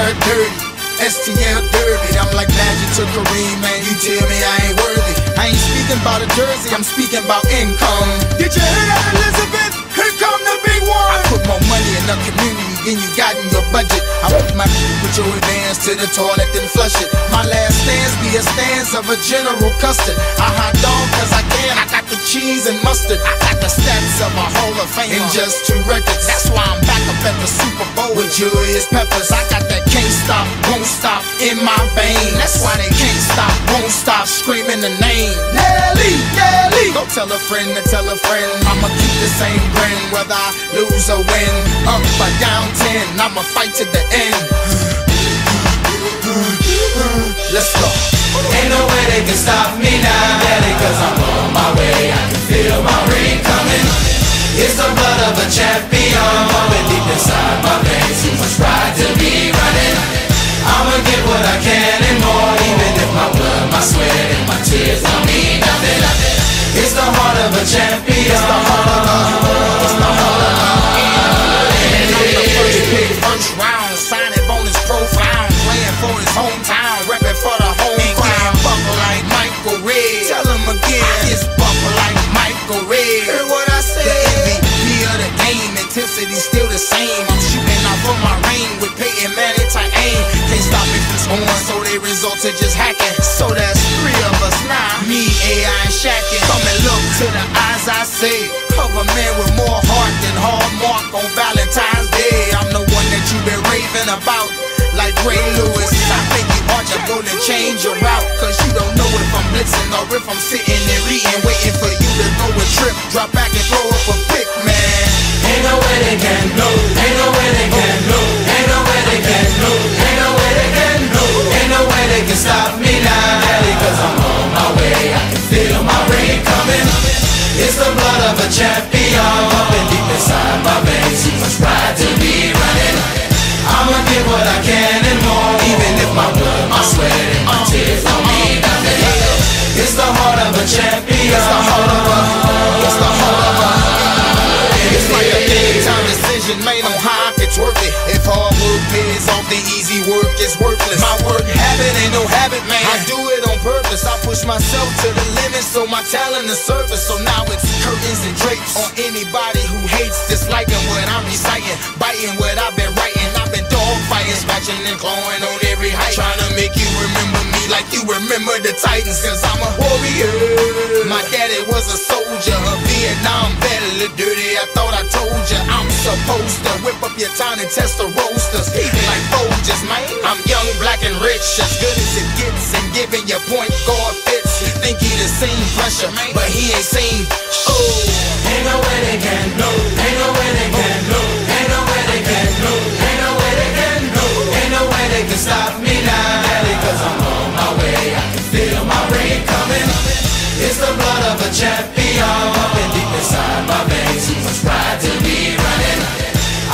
her dirty, STL derby. I'm like Magic to Kareem, man, you tell me I ain't worthy. I ain't speaking about a jersey, I'm speaking about income. Did you hear that, Elizabeth? Here come the big one. I put more money in the community than you got in your budget. I want my people put your advance to the toilet, then flush it. My last stance be a stance of a general custard. I hot dog cause I can, I got the cheese and mustard. I got the stats of a Hall of Fame in just 2 records. That's why I'm back up at the Super Bowl with Julius Peppers. I got that can't stop, won't stop in my vein. That's why they can't stop, won't stop screaming the name Nelly, Nelly. Go tell a friend to tell a friend, I'ma keep the same grin whether I lose or win. Up or down 10, I'ma fight to the end. Let's go. Ain't no way they can stop me now, Daddy, cause I'm on my way. I can feel my ring coming. It's the blood of a champion pumping deep inside my veins. Too much pride to be running. I'ma get what I can and more, even if my blood, my sweat, and my tears don't mean nothing. It's the heart of a champion. It's the heart of round, signing bonus profile, playing for his hometown, repping for the whole crowd. Bumper like Michael Red, tell him again, it's bumper like Michael Red. Hear what I said? The MVP of the game, intensity's still the same. I'm shooting out from my reign with Peyton Manning type aim. Can't stop me from scoring, so they resulted just hacking. So that's 3 of us now, me, AI, and Shaqin'. Come and look to the eyes I say, of a man with more heart than Hallmark on Valentine's Day. I'm the one that you've been raving about, like Ray Lewis. I think you ought to go to change your route, cause you don't know if I'm blitzing or if I'm sitting and reading, waiting for you to go a trip, drop back and throw up a pick, man. Ain't no way they can lose, ain't no way they can lose, ain't no way they can lose, ain't no way they can lose, ain't no way they can stop me now, Daddy, cause I'm on my way. I can feel my rain coming. It's the blood of a champion pumping deep inside my veins. Too much pride to be running. I'ma give what I can and more, even if my blood, my sweat, and my tears don't mean nothing. It's the heart of a champion. It's the heart of a. It's the heart of a. It's like a big time decision made on how I could twerk it. If hard work pays off, the easy work is worthless. My work habit ain't no habit, man. I do it on purpose. I push myself to the limit so my talent is surface. So now it's curtains and drapes on anybody who hates, disliking what I'm reciting, biting what I've been writing. I've been dogfighting, scratching and clawing on every height, trying to make you remember me like you remember the Titans. Cause I'm a warrior. My daddy was a soldier, a Vietnam vet. A little dirty, I thought I told ya. I'm supposed to whip up your town and test the roasters, like Folgers, man. I'm young, black, and rich, as good as it gets, and giving your point guard fits. You think he the same pressure, man, but he ain't seen. Oh, ain't no way they can lose, ain't no way they can lose, ain't no way they can lose, ain't no way they can lose, ain't no way they can stop me now, Daddy, cause I'm on my way. I can feel my rain coming. It's the blood of a champion pumping deep inside my veins. Too much pride to be running.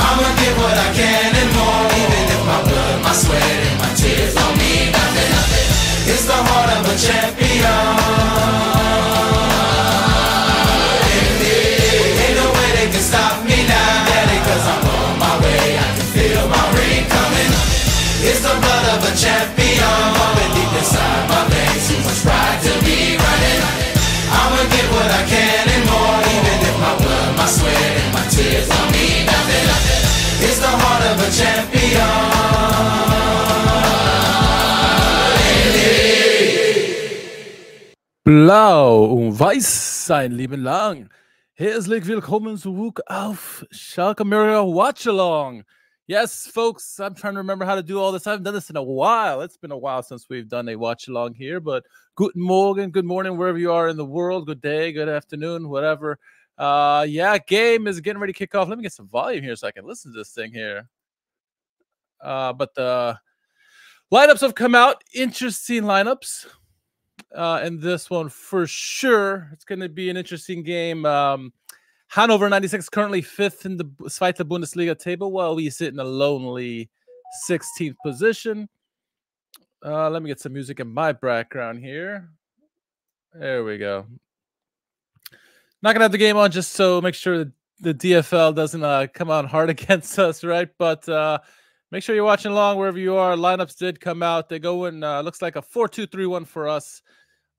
I'ma give what I can and more, even if my blood, my sweat, and my tears don't mean nothing. It's the heart of a champion. Ain't no way they can stop me now, Daddy, cause I'm on my way. I can feel my rain coming. It's the blood of a champion pumping deep inside my veins. Too much pride to be running. I'ma give what I can and more, even if my blood, my sweat, and my tears don't mean nothing. It's the heart of a champion. Blau und weiß sein Leben lang. Herzlich willkommen zurück auf Schalke Mirror Watch Along. Yes, folks, I'm trying to remember how to do all this. I haven't done this in a while. It's been a while since we've done a watch along here, but guten Morgen, good morning, wherever you are in the world. Good day, good afternoon, whatever. Yeah, game is getting ready to kick off. Let me get some volume here so I can listen to this thing here. But the lineups have come out. Interesting lineups. And this one for sure. It's going to be an interesting game. Hanover 96 currently 5th in the Zweite Bundesliga table while we sit in a lonely 16th position. Let me get some music in my background here. There we go. Not going to have the game on just so make sure the DFL doesn't come on hard against us, right? But Make sure you're watching along wherever you are. Lineups did come out. They go in, looks like a 4-2-3-1 for us.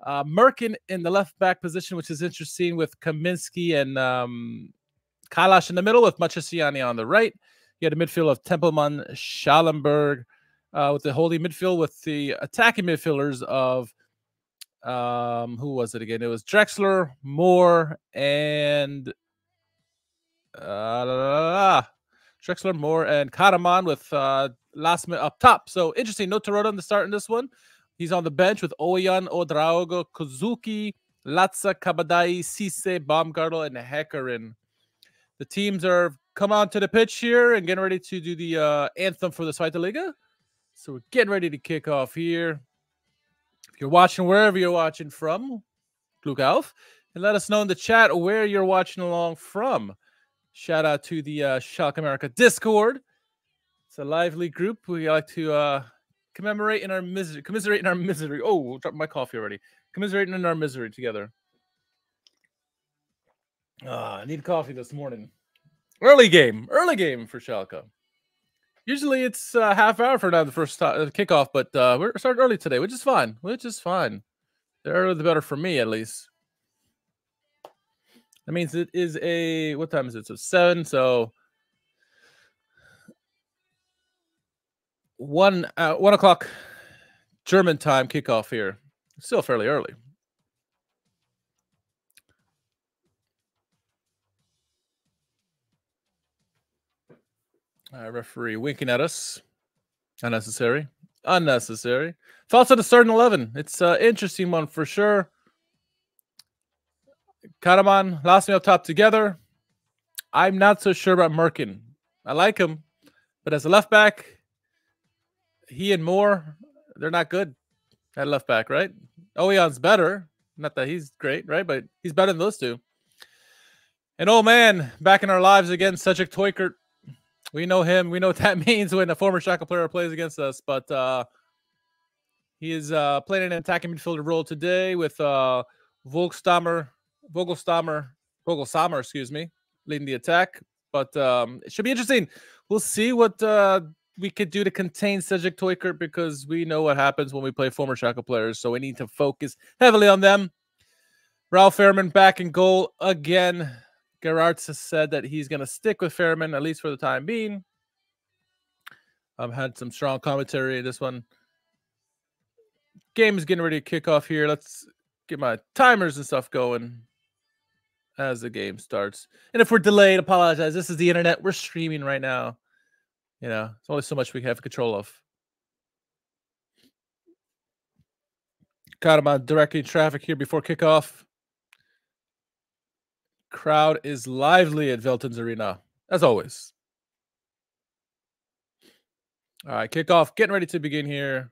Merkin in the left back position, which is interesting, with Kaminsky and Kailash in the middle, with Matriciani on the right. You had a midfield of Tempelmann, Schallenberg, with the holding midfield, with the attacking midfielders of who was it again? It was Drexler, Moore, and Drexler, Moore, and Karaman, with Lasme up top. So interesting. No Tarota in the start in this one. He's on the bench with Oyan, Odraogo, Kozuki, Latsa, Kabadai, Sise, Baumgartel, and Heckerin. The teams are come onto the pitch here and getting ready to do the anthem for the Zweite Liga. So we're getting ready to kick off here. If you're watching wherever you're watching from, Glück auf, and let us know in the chat where you're watching along from. Shout out to the Schalke America Discord. It's a lively group. We like to commemorate in our misery, commiserate in our misery. Oh, we'll drop my coffee already. Commiserating in our misery together. I need coffee this morning. Early game for Schalke. Usually it's a half hour for now, the first kickoff, but we're starting early today, which is fine. The earlier the better for me, at least. That means it is a, what time is it? So 7, so 1 o'clock German time kickoff here. Still fairly early. Referee winking at us. Unnecessary. Unnecessary. Thoughts on the starting 11. It's an interesting one for sure. Karaman, Lasme up top together. I'm not so sure about Merkin. I like him, but as a left back, he and Moore, they're not good at left back, right? Oyan's better. Not that he's great, right? But he's better than those two. And oh man, back in our lives again, Cedric Teuchert. We know him. We know what that means when a former Schalke player plays against us. But he is playing an attacking midfielder role today with Vogelsammer, excuse me, leading the attack. But it should be interesting. We'll see what we could do to contain Cedric Teuchert, because we know what happens when we play former Schalke players. So we need to focus heavily on them. Ralf Fairman back in goal again. Gerards has said that he's going to stick with Fairman, at least for the time being. I've had some strong commentary in this one. Game is getting ready to kick off here. Let's get my timers and stuff going as the game starts. And if we're delayed, apologize. This is the internet. We're streaming right now. You know, there's only so much we have control of. Karaman directing traffic here before kickoff. Crowd is lively at Veltins Arena, as always. All right, kickoff. Getting ready to begin here.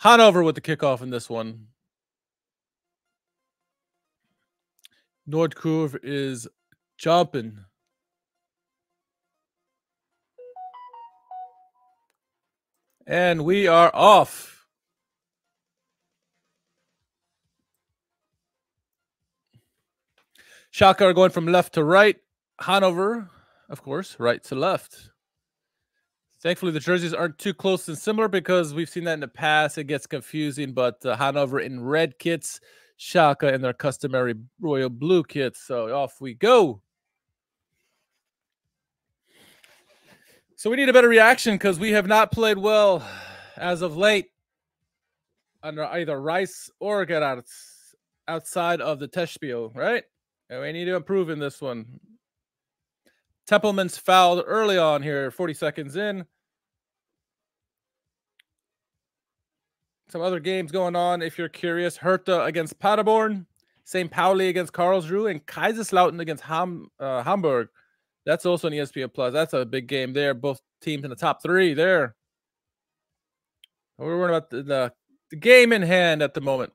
Hanover with the kickoff in this one. Nordkurve is jumping. And we are off. Schalke are going from left to right. Hanover, of course, right to left. Thankfully, the jerseys aren't too close and similar, because we've seen that in the past. It gets confusing, but Hanover in red kits, Schalke in their customary royal blue kits. So off we go. So we need a better reaction, because we have not played well as of late under either Rice or Gerards outside of the Testspiel, right? And we need to improve in this one. Tempelman's fouled early on here, 40 seconds in. Some other games going on, if you're curious. Hertha against Paderborn, St. Pauli against Karlsruhe, and Kaiserslautern against Hamburg. That's also an ESPN Plus. That's a big game there. Both teams in the top 3 there. We're worried about the game in hand at the moment.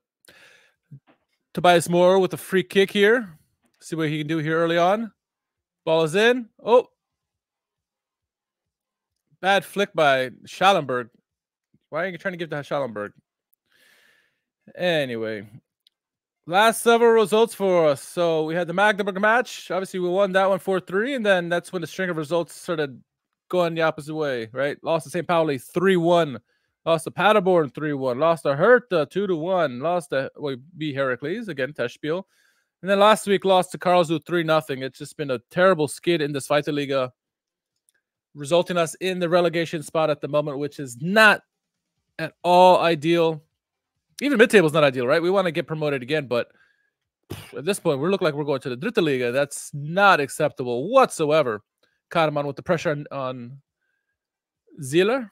Tobias Moore with a free kick here. See what he can do here early on. Ball is in. Oh. Bad flick by Schallenberg. Why are you trying to give that to Schallenberg? Anyway. Last several results for us. So we had the Magdeburg match. Obviously, we won that one 4-3. And then that's when the string of results started going the opposite way, right? Lost to St. Pauli 3-1. Lost to Paderborn 3-1. Lost to Hertha 2-1. Lost to, well, beat Heracles, again, Testspiel. And then last week lost to Karlsruhe 3-0. It's just been a terrible skid in this Zweite Liga, resulting us in the relegation spot at the moment, which is not at all ideal. Even mid-table is not ideal, right? We want to get promoted again, but at this point, we look like we're going to the Dritte Liga. That's not acceptable whatsoever. Karaman with the pressure on Zieler.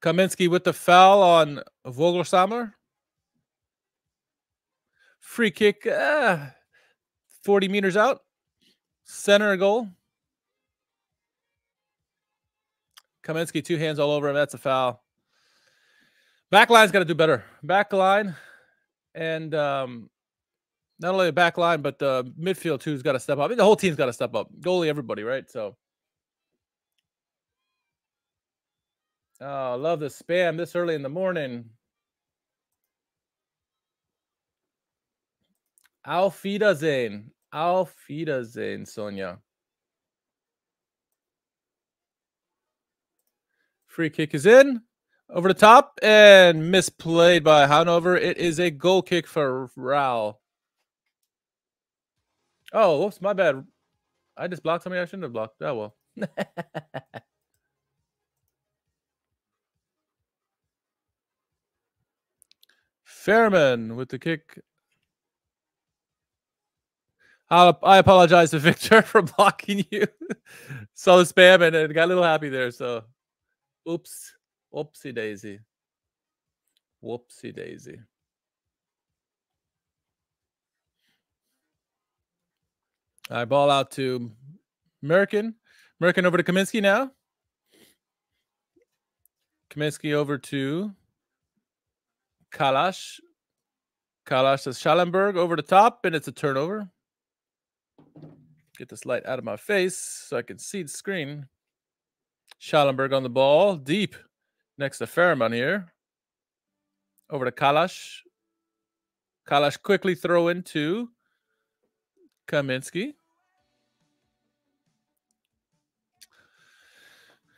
Kaminsky with the foul on Vogelsammer. Free kick, 40 meters out. Center goal. Kaminsky, two hands all over him. That's a foul. Backline's got to do better. Backline, and not only the backline, but the midfield too has got to step up. I mean, the whole team's got to step up. Goalie, everybody, right? So. Oh, I love the spam this early in the morning. Auf Wiedersehen, Sonia. Free kick is in. Over the top and misplayed by Hanover. It is a goal kick for Rao. Oh, whoops, my bad. I just blocked somebody I shouldn't have blocked. Oh, well. Fairman with the kick. I apologize to Victor for blocking you. Saw the spam and it got a little happy there. So, oops. Oopsie daisy. Whoopsie daisy. All right, ball out to Merkin. Merkin over to Kaminsky now. Kaminsky over to Kailash. Kailash to Schallenberg over the top, and it's a turnover. Get this light out of my face so I can see the screen. Schallenberg on the ball, deep. Next to Fairman here. Over to Kailash. Kailash quickly throw into Kaminsky.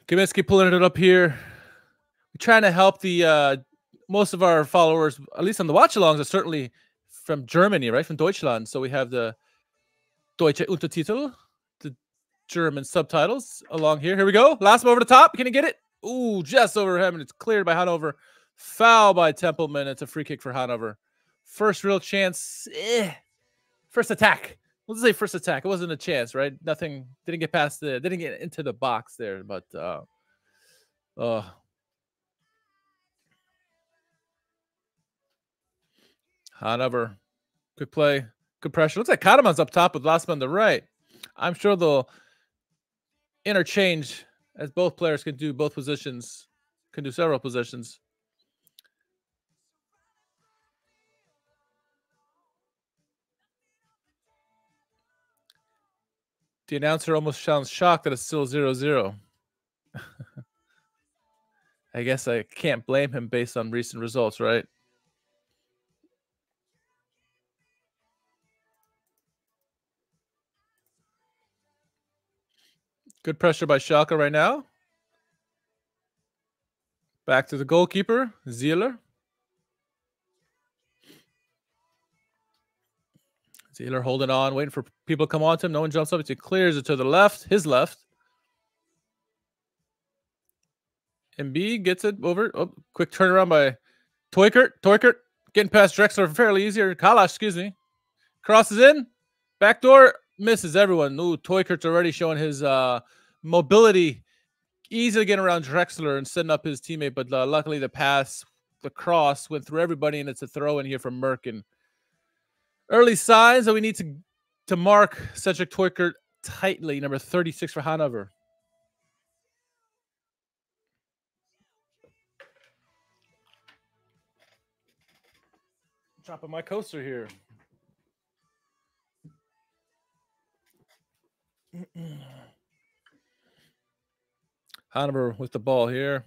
Kaminsky pulling it up here. We're trying to help the most of our followers, at least on the watch-alongs, are certainly from Germany, right? From Deutschland. So we have the Deutsche Untertitel, the German subtitles along here. Here we go. Last one over the top. Can you get it? Ooh, just over him, and it's cleared by Hanover. Foul by Tempelmann. It's a free kick for Hanover. First real chance. First attack. Let's say first attack. It wasn't a chance, right? Nothing. Didn't get past the. Didn't get into the box there, but. Hanover. Good play. Good pressure. Looks like Karaman's up top with Lasme on the right. I'm sure they'll interchange. As both players can do both positions, can do several positions. The announcer almost sounds shocked that it's still 0-0. I guess I can't blame him based on recent results, right? Good pressure by Schalke right now. Back to the goalkeeper, Zieler. Zieler holding on, waiting for people to come on to him. No one jumps up. He clears it to the left, his left. MB gets it over. Oh, quick turnaround by Teuchert. Teuchert getting past Drexler fairly easier. Kailash, excuse me. Crosses in. Backdoor. Misses everyone. Ooh, Teuchert's already showing his mobility, easily getting around Drexler and setting up his teammate. But luckily, the cross went through everybody, and it's a throw in here from Merkin. Early signs that we need to mark Cedric Teuchert tightly. Number 36 for Hanover. Dropping my coaster here. Hanover with the ball here.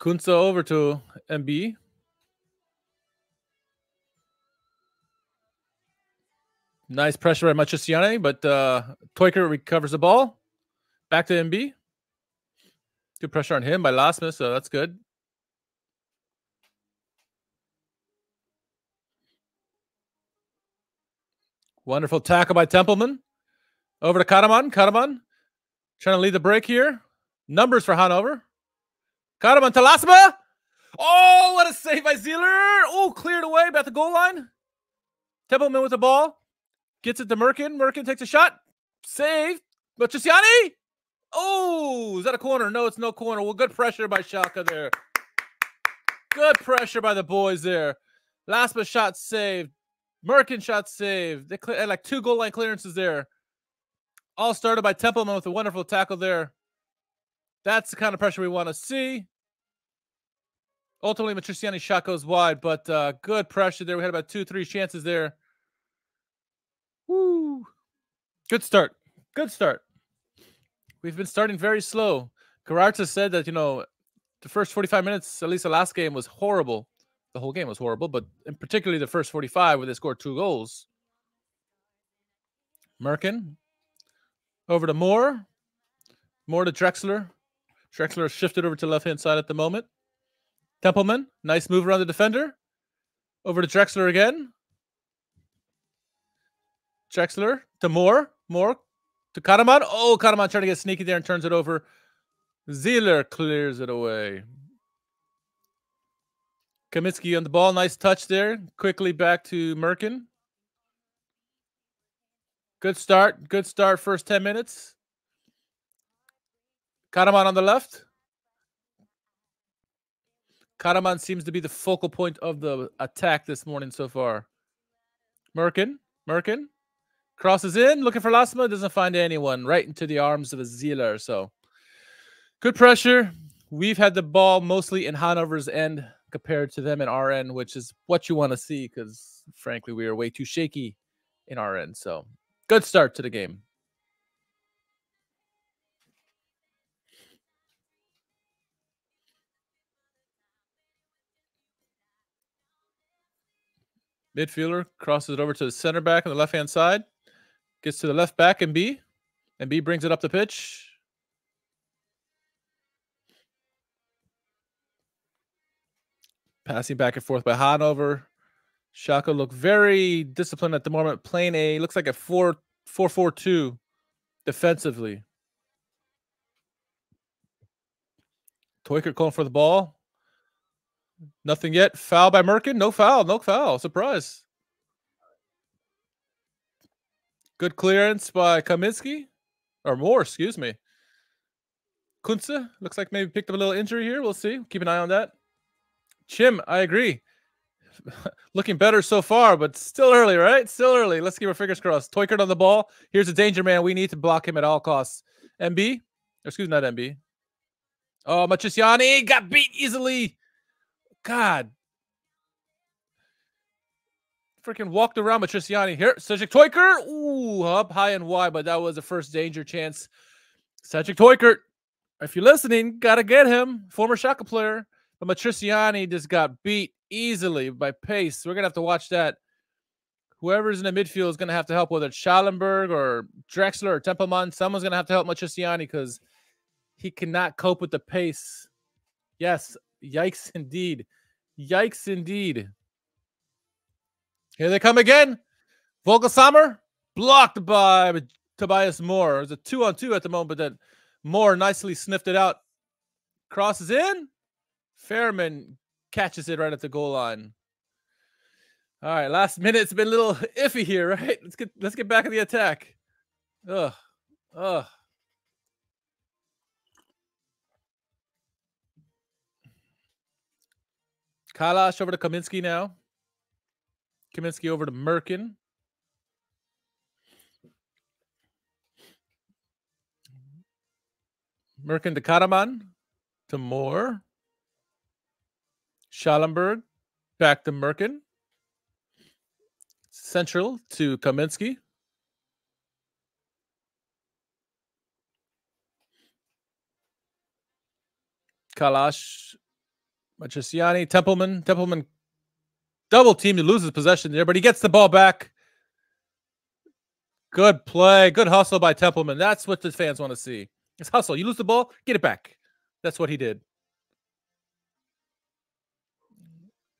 Kunze over to MB. Nice pressure by Matriciani, but Teuchert recovers the ball. Back to MB. Good pressure on him by Lasme, so that's good. Wonderful tackle by Tempelmann. Over to Karaman. Karaman trying to lead the break here. Numbers for Hanover. Karaman to Lasme. Oh, what a save by Zieler. Oh, cleared away about the goal line. Tempelmann with the ball. Gets it to Merkin. Merkin takes a shot. Saved. Matriciani. Oh, is that a corner? No, it's no corner. Well, good pressure by Schalke there. Good pressure by the boys there. Lasme shot saved. Merkin shot saved. They had like 2 goal line clearances there. All started by Tempelmann with a wonderful tackle there. That's the kind of pressure we want to see. Ultimately, Matriciani's shot goes wide, but good pressure there. We had about 2-3 chances there. Woo. Good start. Good start. We've been starting very slow. Gerarta said that, you know, the first 45 minutes, at least the last game, was horrible. The whole game was horrible, but in particularly the first 45 where they scored 2 goals. Merkin. Over to Moore. Moore to Drexler. Drexler is shifted over to the left-hand side at the moment. Tempelmann. Nice move around the defender. Over to Drexler again. Drexler to Moore. Moore to Karaman. Oh, Karaman trying to get sneaky there and turns it over. Zieler clears it away. Kaminsky on the ball. Nice touch there. Quickly back to Merkin. Good start. Good start. First 10 minutes. Karaman on the left. Karaman seems to be the focal point of the attack this morning so far. Merkin. Merkin. Crosses in, looking for Lasme, doesn't find anyone. Right into the arms of a Zieler. So good pressure. We've had the ball mostly in Hanover's end compared to them in our end, which is what you want to see because, frankly, we are way too shaky in our end. So good start to the game. Midfielder crosses it over to the center back on the left-hand side. Gets to the left back, and B. And B brings it up the pitch. Passing back and forth by Hanover. Schalke look very disciplined at the moment. Plain A. Looks like a 4-4-2 defensively. Teuchert calling for the ball. Nothing yet. Foul by Merkin. No foul. No foul. Surprise. Good clearance by Kaminsky. Or Moore, excuse me. Kunze looks like maybe picked up a little injury here. We'll see. Keep an eye on that. Chim, I agree. Looking better so far, but still early, right? Still early. Let's keep our fingers crossed. Teuchert on the ball. Here's a danger man. We need to block him at all costs. MB. Excuse me, not MB. Oh, Matriciani got beat easily. God. Freaking walked around Matriciani here. Cedric Teuchert. Ooh, up high and wide, but that was the first danger chance. Cedric Teuchert, if you're listening, got to get him. Former Schalke player. But Matriciani just got beat easily by pace. We're going to have to watch that. Whoever's in the midfield is going to have to help, whether it's Schallenberg or Drexler or Tempelmann. Someone's going to have to help Matriciani because he cannot cope with the pace. Yes. Yikes, indeed. Yikes, indeed. Here they come again. Vogelsammer blocked by Tobias Moore. It's a 2-on-2 at the moment, but then Moore nicely sniffed it out. Crosses in. Fairman catches it right at the goal line. All right, last minute's been a little iffy here, right? Let's get back in the attack. Ugh. Ugh. Kailash over to Kaminsky now. Kaminsky over to Merkin. Merkin to Karaman. To Moore. Schallenberg. Back to Merkin. Central to Kaminsky. Kailash Matriciani, Tempelmann. Tempelmann double team. He loses possession there, but he gets the ball back. Good play. Good hustle by Tempelmann. That's what the fans want to see. It's hustle. You lose the ball, get it back. That's what he did.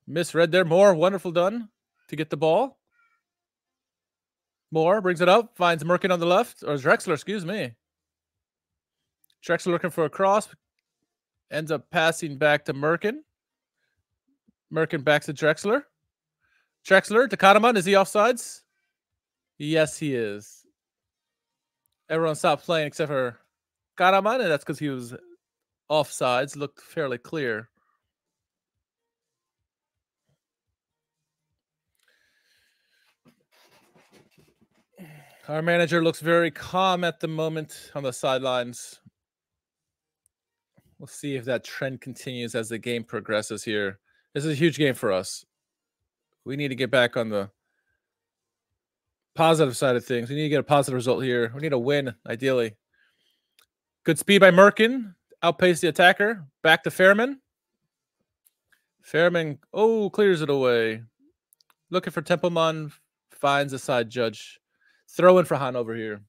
Misread there. Moore, wonderful done to get the ball. Moore brings it up, finds Merkin on the left, or Drexler, excuse me. Drexler looking for a cross, ends up passing back to Merkin. Merkin backs to Drexler. Drexler to Karaman. Is he offsides? Yes, he is. Everyone stopped playing except for Karaman, and that's because he was offsides. Looked fairly clear. Our manager looks very calm at the moment on the sidelines. We'll see if that trend continues as the game progresses here. This is a huge game for us. We need to get back on the positive side of things. We need to get a positive result here. We need a win, ideally. Good speed by Merkin. Outpaced the attacker. Back to Fairman. Fairman, oh, clears it away. Looking for Tempelmann. Finds a side judge. Throw in for Hanover here.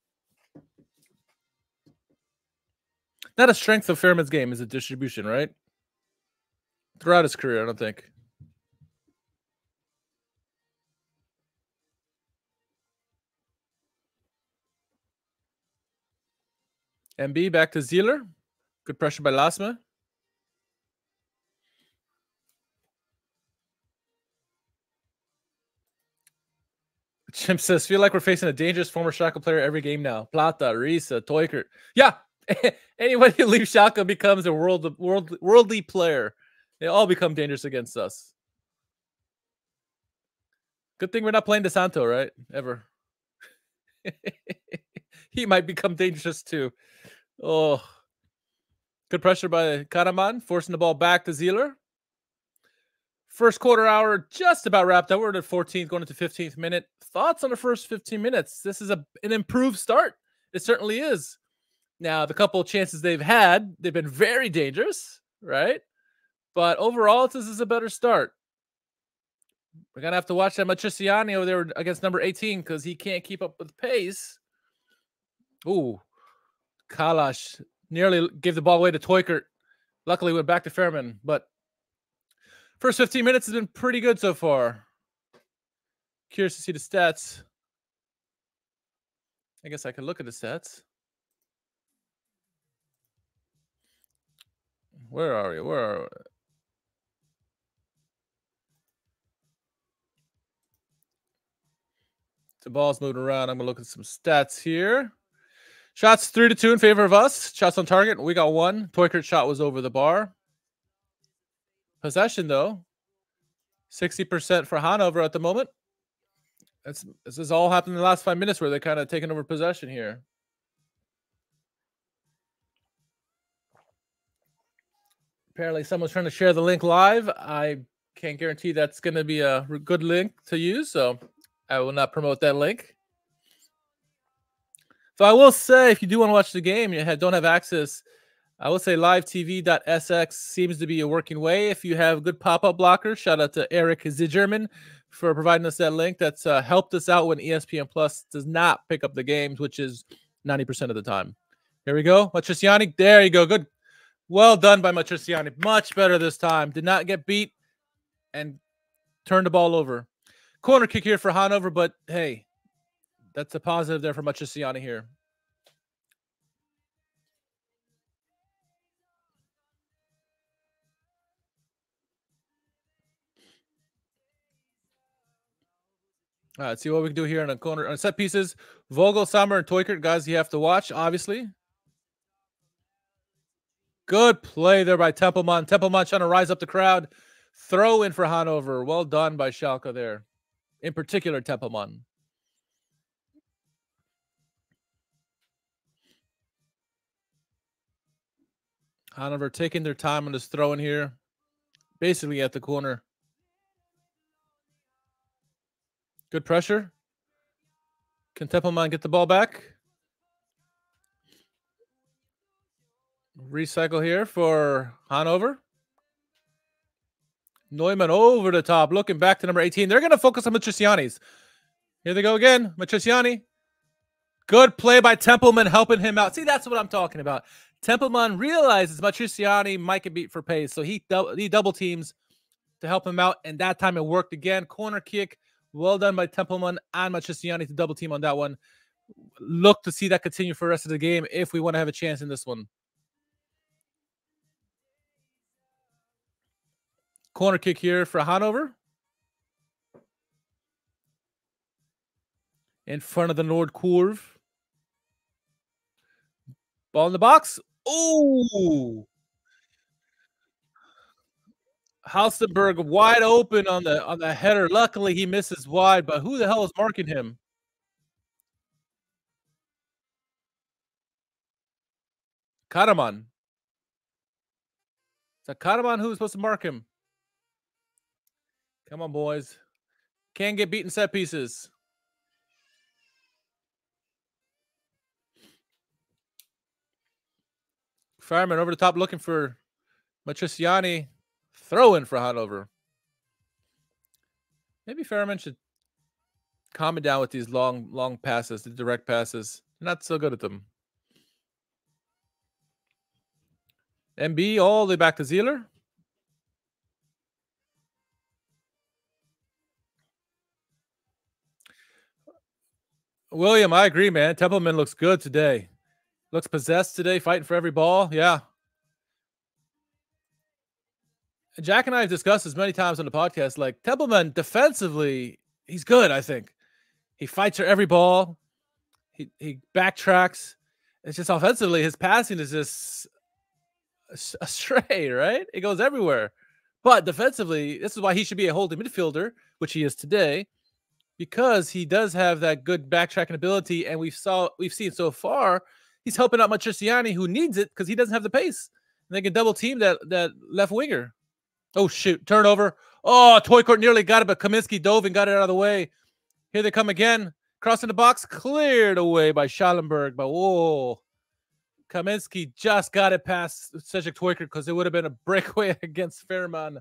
Not a strength of Fairman's game is a distribution, right? Throughout his career, I don't think. MB back to Zieler. Good pressure by Lasme. Chimp says, feel like we're facing a dangerous former Schalke player every game now. Plata, Risa, Teuchert. Yeah. Anybody who leaves Schalke becomes a worldly player. They all become dangerous against us. Good thing we're not playing DeSanto, right? Ever. He might become dangerous too. Oh. Good pressure by Karaman, forcing the ball back to Zieler. First quarter hour just about wrapped up. We're at 14th, going into 15th minute. Thoughts on the first 15 minutes? This is an improved start. It certainly is. Now, the couple of chances they've had, they've been very dangerous, right? But overall, this is a better start. We're going to have to watch that Matriciani over there against number 18 because he can't keep up with pace. Ooh, Kailash nearly gave the ball away to Teuchert. Luckily, went back to Fairman. But first 15 minutes has been pretty good so far. Curious to see the stats. I guess I could look at the stats. Where are you? Where are we? The ball's moving around. I'm going to look at some stats here. Shots 3-2 in favor of us. Shots on target. We got one. Teuchert's shot was over the bar. Possession, though. 60% for Hanover at the moment. This has all happened in the last 5 minutes where they're kind of taking over possession here. Apparently, someone's trying to share the link live. I can't guarantee that's going to be a good link to use, so I will not promote that link. So I will say, if you do want to watch the game and you don't have access, I will say livetv.sx seems to be a working way. If you have good pop-up blockers, shout out to Eric Zigerman for providing us that link. That's helped us out when ESPN Plus does not pick up the games, which is 90% of the time. Here we go. Matriciani, there you go. Good. Well done by Matriciani. Much better this time. Did not get beat and turned the ball over. Corner kick here for Hanover, but hey, that's a positive there for Matriciani here. All right, see what we can do here on a corner on set pieces. Vogelsammer and Teuchert, guys, you have to watch, obviously. Good play there by Tempelmann. Tempelmann trying to rise up the crowd. Throw in for Hanover. Well done by Schalke there. In particular, Tempelmann. Hanover taking their time on this throw in here. Basically at the corner. Good pressure. Can Tempelmann get the ball back? Recycle here for Hanover. Neumann over the top, looking back to number 18. They're going to focus on Matriciani's. Here they go again. Matriciani. Good play by Tempelmann, helping him out. See, that's what I'm talking about. Tempelmann realizes Matriciani might get beat for pace, so he double teams to help him out, and that time it worked again. Corner kick. Well done by Tempelmann and Matriciani to double team on that one. Look to see that continue for the rest of the game if we want to have a chance in this one. Corner kick here for Hanover. In front of the Nordkurve. Ball in the box. Oh! Halstenberg wide open on the header. Luckily, he misses wide, but who the hell is marking him? Karaman. Is that Karaman who's supposed to mark him? Come on, boys. Can't get beaten set pieces. Fairman over the top looking for Matriciani. Throw in for Hanover. Maybe Fairman should calm it down with these long passes, the direct passes. Not so good at them. MB all the way back to Zieler. William, I agree, man. Tempelmann looks good today. Looks possessed today, fighting for every ball. Yeah. Jack and I have discussed this many times on the podcast. Like, Tempelmann defensively, he's good, I think. He fights for every ball. He backtracks. It's just offensively, his passing is just astray, right? It goes everywhere. But defensively, this is why he should be a holding midfielder, which he is today, because he does have that good backtracking ability. And we've seen so far, he's helping out Matriciani, who needs it because he doesn't have the pace. And they can double team that left winger. Oh, shoot. Turnover. Oh, Teuchert nearly got it, but Kaminsky dove and got it out of the way. Here they come again. Crossing the box. Cleared away by Schallenberg. But, whoa. Kaminsky just got it past Cedric Teuchert because it would have been a breakaway against Fairman.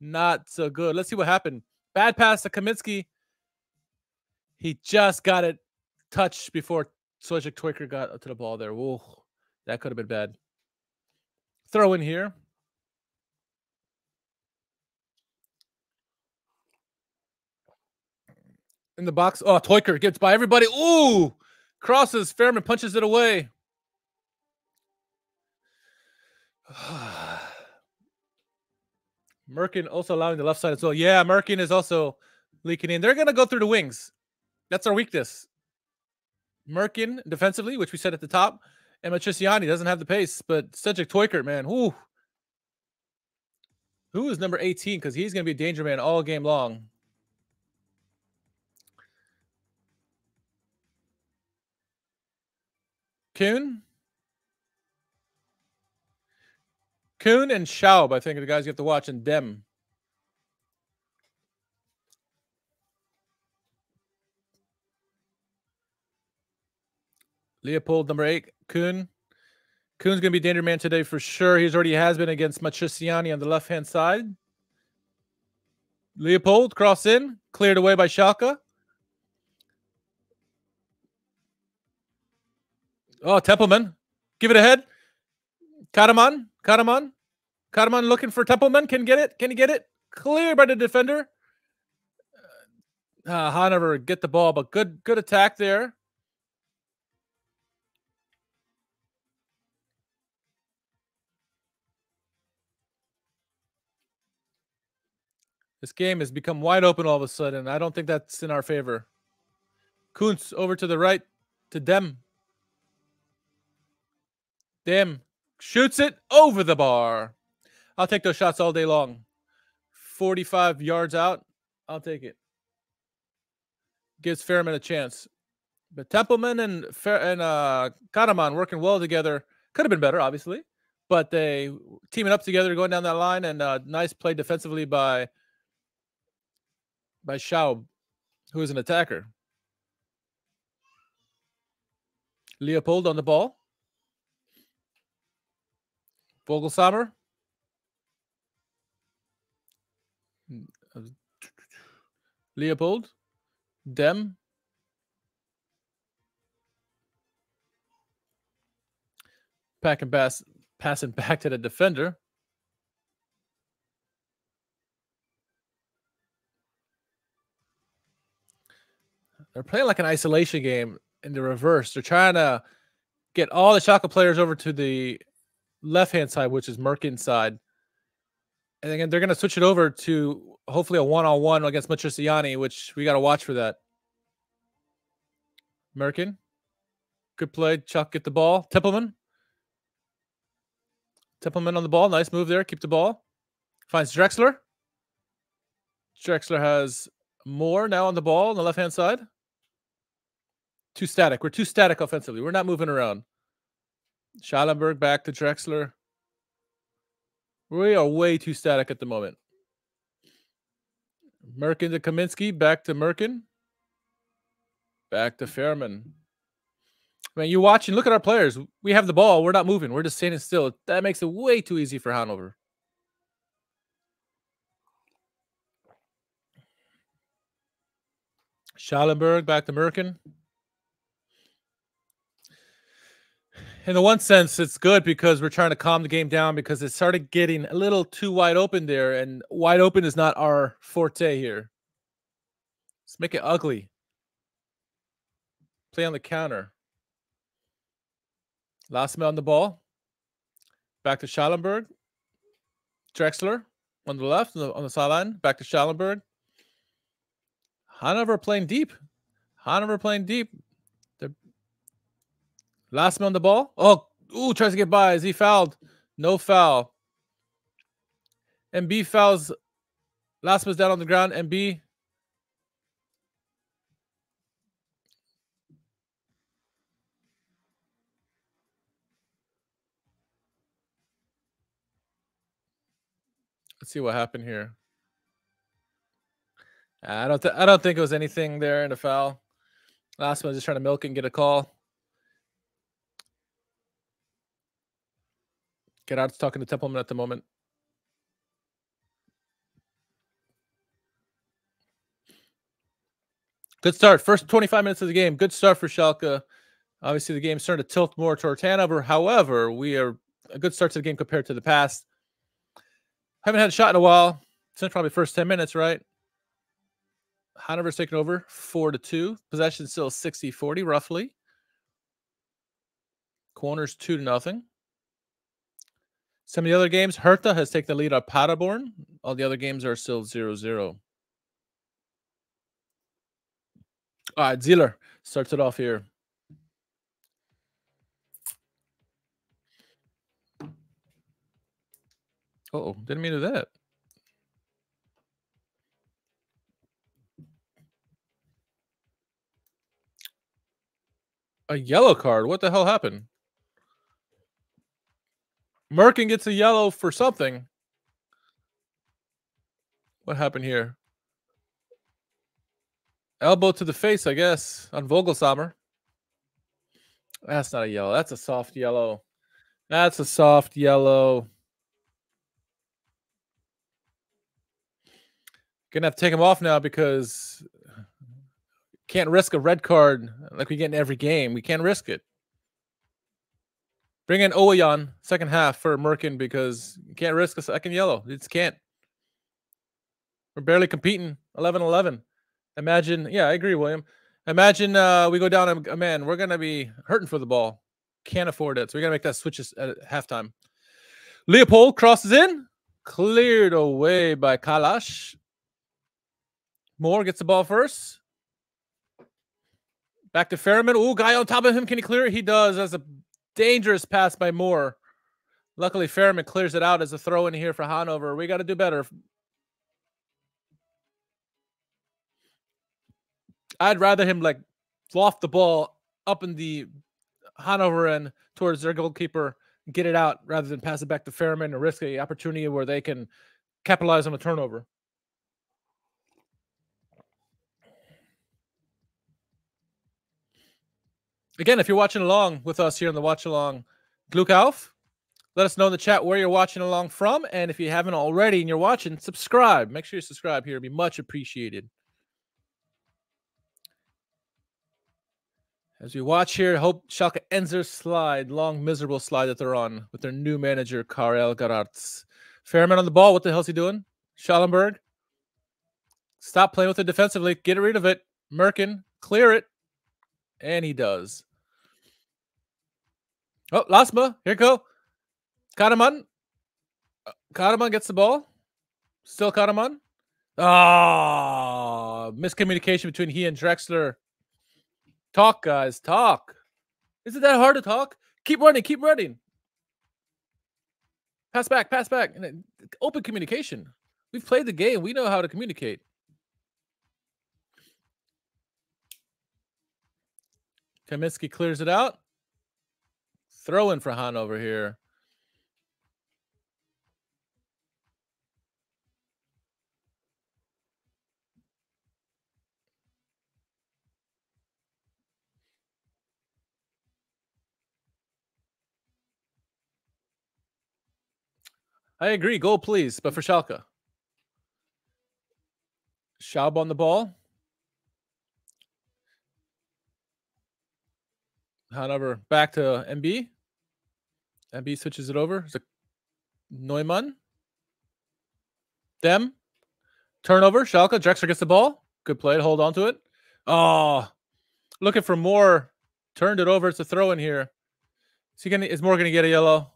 Not so good. Let's see what happened. Bad pass to Kaminsky. He just got it touched before Cedric Teuchert got up to the ball there. Whoa, that could have been bad. Throw in here. In the box. Oh, Teuchert gets by everybody. Ooh, crosses. Fairman punches it away. Merkin also allowing the left side as well. Yeah, Merkin is also leaking in. They're going to go through the wings. That's our weakness. Merkin defensively, which we said at the top, and Matriciani doesn't have the pace, but Cedric Teuchert, man, whoo. Who is number 18? Because he's going to be a danger man all game long. Kuhn and Schaub, I think, are the guys you have to watch, and Dem. Leopold, number 8, Kuhn. Kuhn's going to be danger man today for sure. He's already has been against Matriciani on the left-hand side. Leopold, cross in. Cleared away by Schalke. Oh, Tempelmann. Give it a head. Karaman looking for Tempelmann. Can get it. Can he get it? Cleared by the defender. Hanover get the ball, but good attack there. This game has become wide open all of a sudden. I don't think that's in our favor. Kunze over to the right to Dem. Dem shoots it over the bar. I'll take those shots all day long. 45 yards out. I'll take it. Gives Fairman a chance. But Tempelmann and Karaman working well together. Could have been better, obviously. But they teaming up together, going down that line. And nice play defensively by Schaub, who is an attacker. Leopold on the ball. Vogelsammer. Leopold, Dem, pack and pass, passing back to the defender. They're playing like an isolation game in the reverse. They're trying to get all the Schalke players over to the left-hand side, which is Merkin's side. And again, they're going to switch it over to hopefully a one-on-one against Matriciani, which we got to watch for that. Merkin. Good play. Chuck, get the ball. Tempelmann. Tempelmann on the ball. Nice move there. Keep the ball. Finds Drexler. Drexler has Moore now on the ball on the left-hand side. Too static. We're too static offensively. We're not moving around. Schallenberg back to Drexler. We are way too static at the moment. Merkin to Kaminsky. Back to Merkin. Back to Fairman. I mean, you watch and look at our players. We have the ball. We're not moving. We're just standing still. That makes it way too easy for Hanover. Schallenberg back to Merkin. In the one sense, it's good because we're trying to calm the game down because it started getting a little too wide open there, and wide open is not our forte here. Let's make it ugly. Play on the counter. Lasme on the ball. Back to Schallenberg. Drexler on the left, on the sideline. Back to Schallenberg. Hanover playing deep. Hanover playing deep. Lasme on the ball. Oh, ooh, tries to get by. Is he fouled? No foul. MB fouls. Lasme's down on the ground. MB. Let's see what happened here. I don't think it was anything there in the foul. Lasme just trying to milk it and get a call. Gerard's talking to Tempelmann at the moment. Good start. First 25 minutes of the game. Good start for Schalke. Obviously, the game's starting to tilt more towards Hanover. However, we are a good start to the game compared to the past. Haven't had a shot in a while. Since probably first 10 minutes, right? Hanover's taken over 4-2. Possession still 60-40, roughly. Corners 2-0. Some of the other games, Hertha has taken the lead on Paderborn. All the other games are still 0-0. All right, Zieler starts it off here. Uh-oh, didn't mean to do that. A yellow card. What the hell happened? Merkin gets a yellow for something. What happened here? Elbow to the face, I guess, on Vogelsammer. That's not a yellow. That's a soft yellow. That's a soft yellow. Gonna have to take him off now because can't risk a red card like we get in every game. We can't risk it. Bring in Oyan, second half for Merkin because you can't risk a second yellow. You just can't. We're barely competing. 11-11. Imagine, yeah, I agree, William. Imagine we go down a man. We're going to be hurting for the ball. Can't afford it. So we got to make that switch at halftime. Leopold crosses in. Cleared away by Kailash. Moore gets the ball first. Back to Fairman. Ooh, guy on top of him. Can he clear it? He does. That's a dangerous pass by Moore. Luckily, Fairman clears it out as a throw in here for Hanover. We got to do better. I'd rather him like loft the ball up in the Hanover end towards their goalkeeper, get it out rather than pass it back to Fairman and risk an opportunity where they can capitalize on a turnover. Again, if you're watching along with us here in the watch along, Glückauf, Let us know in the chat where you're watching along from. And if you haven't already and you're watching, subscribe. Make sure you subscribe here. It'd be much appreciated. As we watch here, hope Schalke ends their slide, long, miserable slide that they're on with their new manager, Karel Garatz. Fairman on the ball. What the hell's he doing? Schallenberg. Stop playing with it defensively. Get rid of it. Merkin, clear it. And he does. Oh, Lasme. Here you go. Karaman. Karaman gets the ball. Still Karaman. Ah, oh, miscommunication between he and Drexler. Talk, guys. Talk. Is it that hard to talk? Keep running. Keep running. Pass back. Pass back. And open communication. We've played the game. We know how to communicate. Kaminsky clears it out. Throw in for Hanover here. I agree. Goal, please. But for Schalke. Schaub on the ball. Hanover back to MB. MB switches it over. It's a Neumann. Dem. Turnover. Schalke. Drexler gets the ball. Good play. Hold on to it. Oh. Looking for Moore. Turned it over. It's a throw in here. Is Moore going to get a yellow?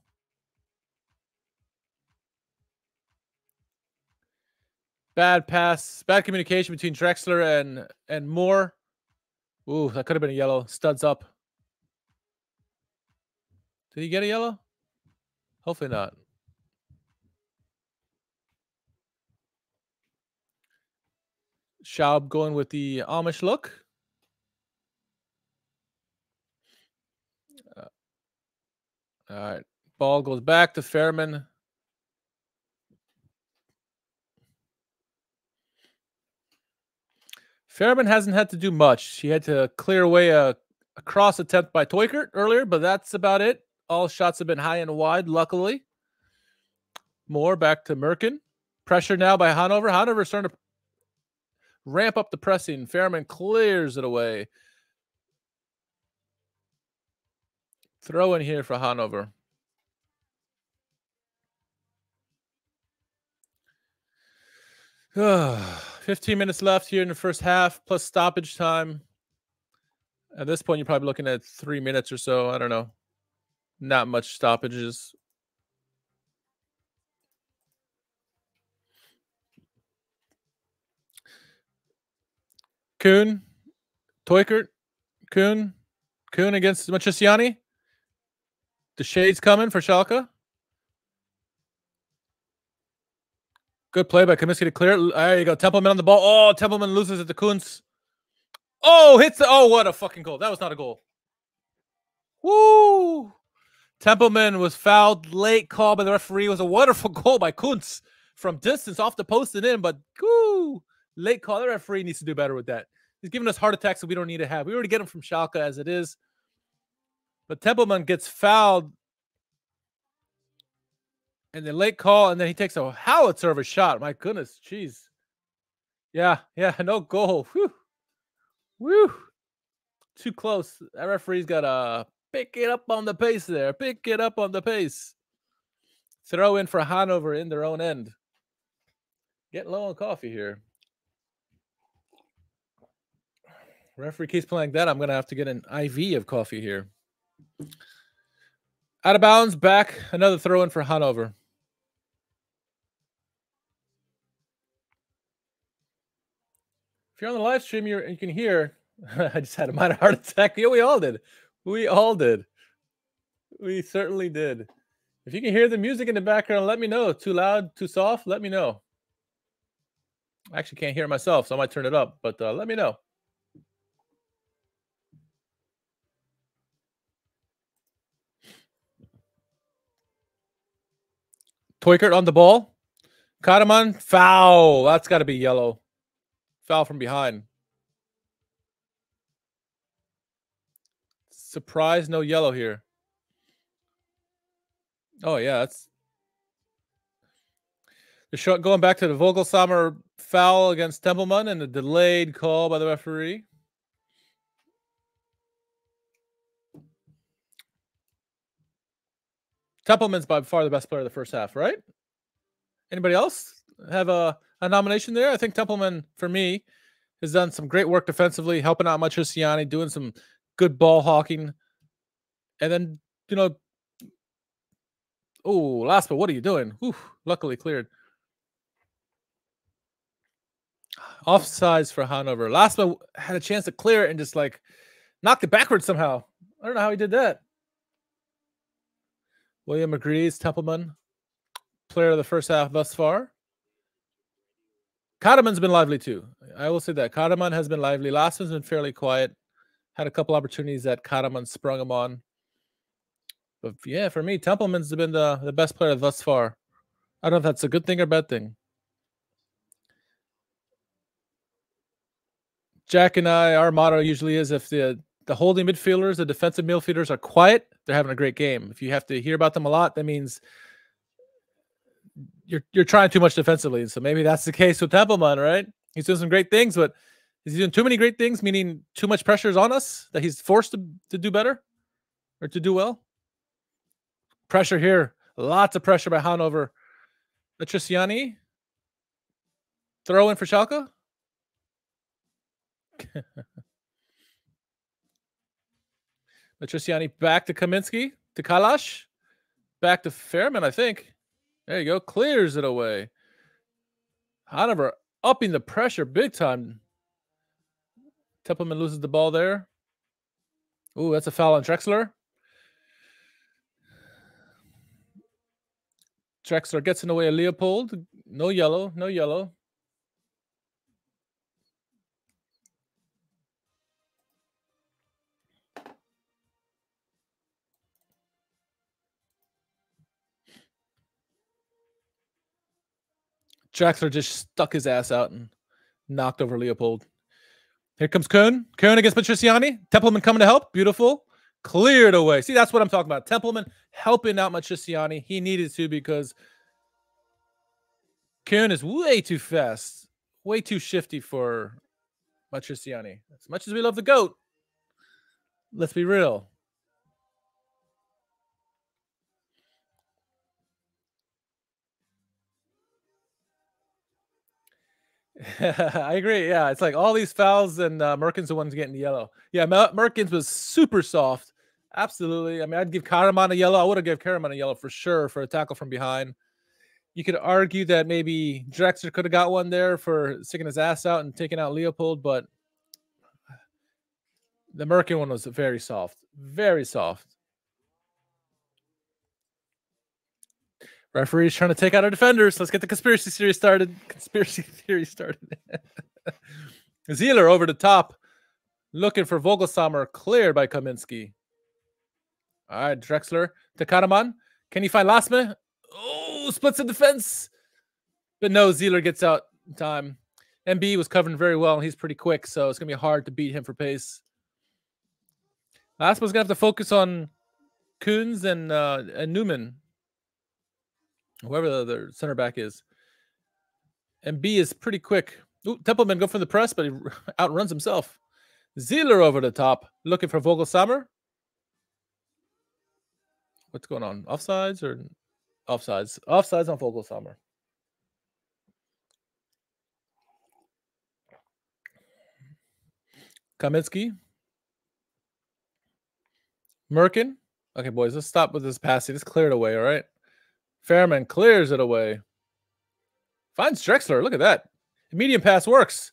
Bad pass. Bad communication between Drexler and Moore. Ooh, that could have been a yellow. Studs up. Did he get a yellow? Hopefully not. Schaub going with the Amish look. All right. Ball goes back to Fairman. Fairman hasn't had to do much. He had to clear away a cross attempt by Teuchert earlier, but that's about it. All shots have been high and wide, luckily. Moore back to Merkin. Pressure now by Hanover. Hanover's starting to ramp up the pressing. Fairman clears it away. Throw in here for Hanover. Ugh. 15 minutes left here in the first half, plus stoppage time. At this point, you're probably looking at 3 minutes or so. I don't know. Not much stoppages. Kuhn. Teuchert. Kuhn. Kuhn against Matriciani. The shade's coming for Schalke. Good play by Kaminsky to clear it. There you go. Tempelmann on the ball. Oh, Tempelmann loses it to Kunze. Oh, hits the... Oh, what a fucking goal. That was not a goal. Woo! Tempelmann was fouled. Late call by the referee. It was a wonderful goal by Kunze. From distance, off the post and in. But, woo! Late call. The referee needs to do better with that. He's giving us heart attacks that we don't need to have. We already get them from Schalke as it is. But Tempelmann gets fouled. And the late call, and then he takes a howitzer of a shot. My goodness, jeez. Yeah, no goal. Whew. Too close. That referee's got to pick it up on the pace there. Pick it up on the pace. Throw in for Hanover in their own end. Get low on coffee here. Referee keeps playing that. I'm going to have to get an IV of coffee here. Out of bounds, back. Another throw in for Hanover. If you're on the live stream, you can hear. I just had a minor heart attack. Yeah, we all did. We all did. We certainly did. If you can hear the music in the background, let me know. Too loud, too soft, let me know. I actually can't hear it myself, so I might turn it up, but let me know. Teuchert on the ball. Karaman, foul. That's got to be yellow. Foul from behind. Surprise, no yellow here. Oh, yeah. That's the shot going back to the Vogelsammer foul against Tempelmann and a delayed call by the referee. Tempelmann's by far the best player of the first half, right? Anybody else have a nomination there? I think Tempelmann, for me, has done some great work defensively, helping out Matriciani, doing some good ball hawking. And then, you know, oh, Lasme, what are you doing? Oof, luckily cleared. Offsides for Hanover. Lasme had a chance to clear it and just, like, knocked it backwards somehow. I don't know how he did that. William agrees. Tempelmann, player of the first half thus far. Karaman's been lively too. I will say that. Karaman has been lively. Lasme's been fairly quiet. Had a couple opportunities that Karaman sprung him on. But yeah, for me, Tempelman's been the best player thus far. I don't know if that's a good thing or bad thing. Jack and I, our motto usually is if the holding midfielders, the defensive midfielders are quiet, they're having a great game. If you have to hear about them a lot, that means you're trying too much defensively. So maybe that's the case with Tempelmann, right? He's doing some great things, but is he doing too many great things, meaning too much pressure is on us, that he's forced to do better or to do well? Pressure here. Lots of pressure by Hanover. Matriciani. Throw in for Schalke. Matriciani back to Kaminsky, to Kailash, back to Fairman, I think. There you go. Clears it away. Hanover upping the pressure big time. Tempelmann loses the ball there. Ooh, that's a foul on Drexler. Drexler gets in the way of Leopold. No yellow, no yellow. Drexler just stuck his ass out and knocked over Leopold. Here comes Kuhn. Kuhn against Matriciani. Tempelmann coming to help. Beautiful. Cleared away. See, that's what I'm talking about. Tempelmann helping out Matriciani. He needed to because Kuhn is way too fast, way too shifty for Matriciani. As much as we love the GOAT, let's be real. I agree. Yeah, it's like all these fouls and Merkin's the one's getting yellow. Yeah, Merkin's was super soft. Absolutely. I mean, I'd give Karaman a yellow. I would have given Karaman a yellow for sure for a tackle from behind. You could argue that maybe Drexler could have got one there for sticking his ass out and taking out Leopold, but the Merkin one was very soft. Very soft. Referee's trying to take out our defenders. Let's get the conspiracy theory started. Conspiracy theory started. Zieler over the top. Looking for Vogelsammer. Cleared by Kaminsky. All right, Drexler to Karaman. Can he find Lasme? Oh, splits the defense. But no, Zieler gets out in time. MB was covering very well, and he's pretty quick, so it's going to be hard to beat him for pace. Lasme's going to have to focus on Kunze and Neumann. Whoever the other center back is. And B is pretty quick. Ooh, Tempelmann go for the press, but he outruns himself. Zieler over the top, looking for Vogelsammer. What's going on? Offsides or offsides? Offsides on Vogelsammer. Kaminsky. Merkin. Okay, boys, let's stop with this passing. It's cleared away, all right? Fairman clears it away. Finds Drexler. Look at that. Medium pass works.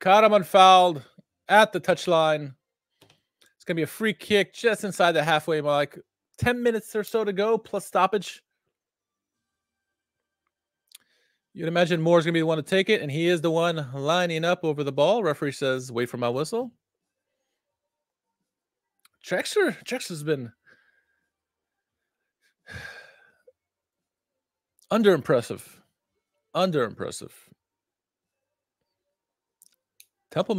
Karaman fouled at the touchline. It's going to be a free kick just inside the halfway mark. 10 minutes or so to go, plus stoppage. You'd imagine Moore's going to be the one to take it, and he is the one lining up over the ball. Referee says, wait for my whistle. Drexler's been Under impressive. Tempelmann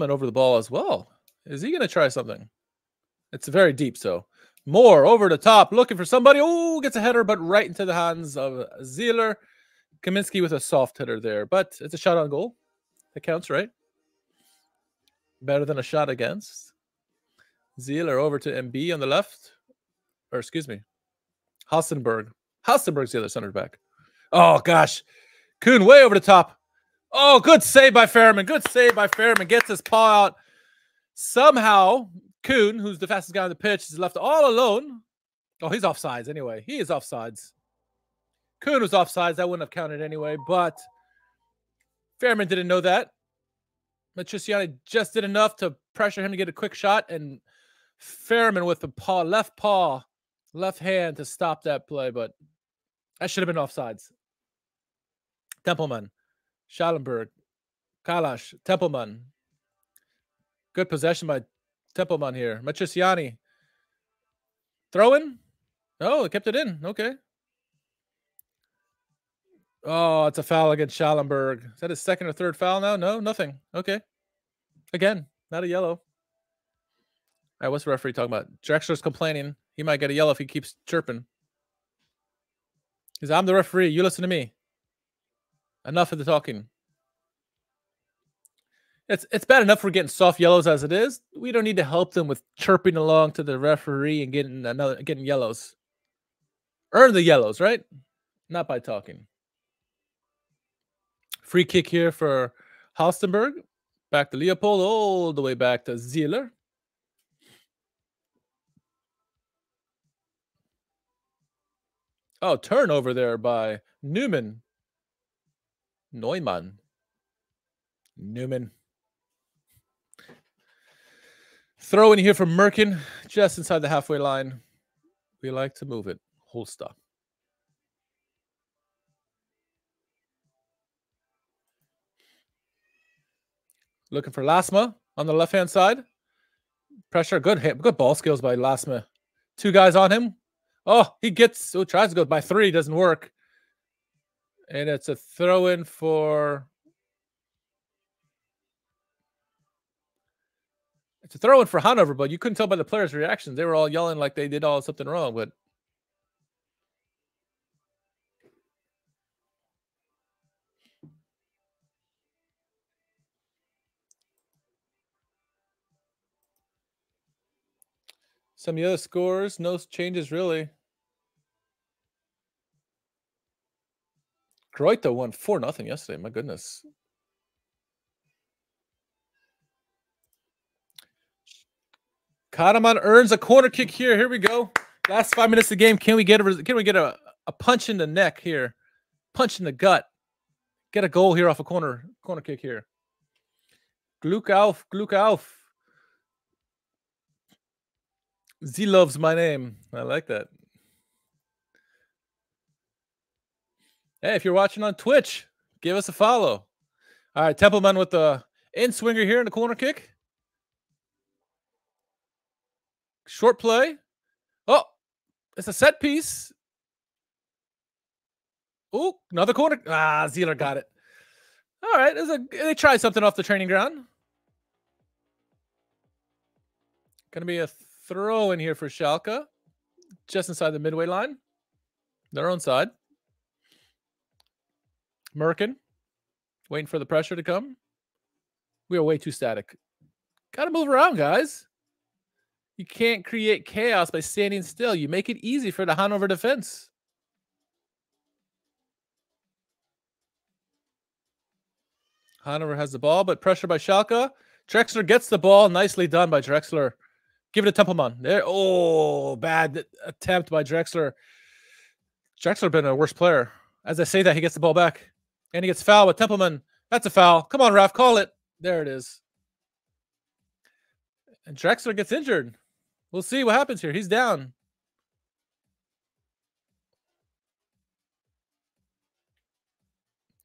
over the ball as well. Is he going to try something? It's very deep, so Moore over the top, looking for somebody. Oh, gets a header, but right into the hands of Zieler. Kaminsky with a soft hitter there, but it's a shot on goal. That counts, right? Better than a shot against. Zieler over to MB on the left. Or excuse me, Halstenberg. Halstenberg's the other center back. Oh, gosh. Kuhn way over the top. Oh, good save by Fairman. Good save by Fairman. Gets his paw out. Somehow, Kuhn, who's the fastest guy on the pitch, is left all alone. Oh, he's offsides anyway. He is offsides. Kuhn was offsides. That wouldn't have counted anyway, but Fairman didn't know that. Matriciani just did enough to pressure him to get a quick shot, and Fairman with the paw, left hand to stop that play, but that should have been offsides. Tempelmann, Schallenberg, Kailash, Tempelmann. Good possession by Tempelmann here. Matriciani. Throw in? Oh, it kept it in. Okay. Oh, it's a foul against Schallenberg. Is that his second or third foul now? No, nothing. Okay. Again, not a yellow. All right, what's the referee talking about? Drexler's complaining. He might get a yellow if he keeps chirping. He says, I'm the referee. You listen to me. Enough of the talking. It's bad enough we're getting soft yellows as it is. We don't need to help them with chirping along to the referee and getting yellows. Earn the yellows, right? Not by talking. Free kick here for Halstenberg. Back to Leopold, all the way back to Zieler. Oh, turnover there by Neumann. Neumann. Neumann. Throw in here from Merkin, just inside the halfway line. We like to move it. Whole stop. Looking for Lasme on the left-hand side. Pressure, good hit, good ball skills by Lasme. Two guys on him. Oh, he gets, oh, tries to go by three, doesn't work. And it's a throw-in for... It's a throw-in for Hanover, but you couldn't tell by the players' reactions. They were all yelling like they did all something wrong, but... Some of the other scores, no changes really. Kreuter won 4-0 yesterday. My goodness. Karaman earns a corner kick here. Here we go. Last 5 minutes of the game. Can we get a punch in the neck here? Punch in the gut. Get a goal here off a corner kick here. Glück auf, Glück auf. Z loves my name. I like that. Hey, if you're watching on Twitch, give us a follow. All right, Tempelmann with the in-swinger here in the corner kick. Short play. Oh, it's a set piece. Oh, another corner. Ah, Zieler got it. All right, they tried something off the training ground. Going to be a... Throw in here for Schalke, just inside the midway line, their own side. Merkin, waiting for the pressure to come. We are way too static. Got to move around, guys. You can't create chaos by standing still. You make it easy for the Hanover defense. Hanover has the ball, but pressure by Schalke. Drexler gets the ball. Nicely done by Drexler. Give it to Tempelmann. There. Oh, bad attempt by Drexler. Drexler been a worse player. As I say that, he gets the ball back. And he gets fouled with Tempelmann. That's a foul. Come on, Raf, call it. There it is. And Drexler gets injured. We'll see what happens here. He's down.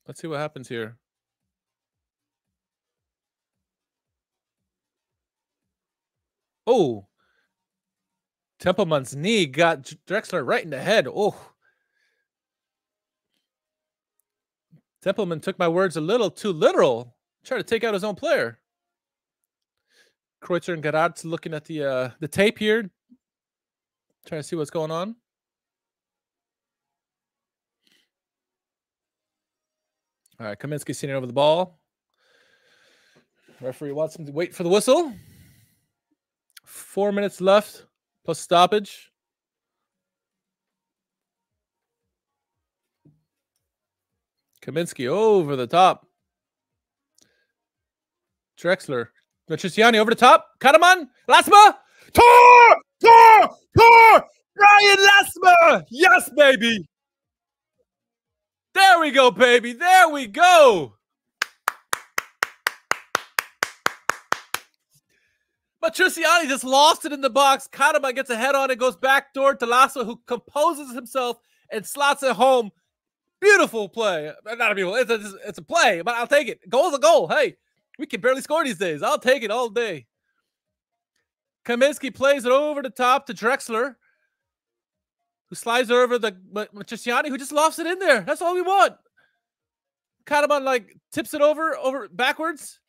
Let's see what happens here. Oh, Tempelmann's knee got Drexler right in the head. Oh, Tempelmann took my words a little too literal. Tried to take out his own player. Kreutzer and Gerard's looking at the tape here. Trying to see what's going on. All right, Kaminsky sitting over the ball. Referee Watson to wait for the whistle. 4 minutes left plus stoppage. Kaminsky over the top. Drexler. Matriciani over the top. Karaman. Lasme. Tor! Brian Lasme. Yes, baby. There we go, baby. There we go. Matriciani just lost it in the box. Karaman gets a head on it, goes backdoor to Lasme, who composes himself and slots it home. Beautiful play. Not a beautiful, it's a play, but I'll take it. Goal's a goal. Hey, we can barely score these days. I'll take it all day. Kaminsky plays it over the top to Drexler, who slides over the Matriciani, who just lofts it in there. That's all we want. Karaman, like, tips it over backwards.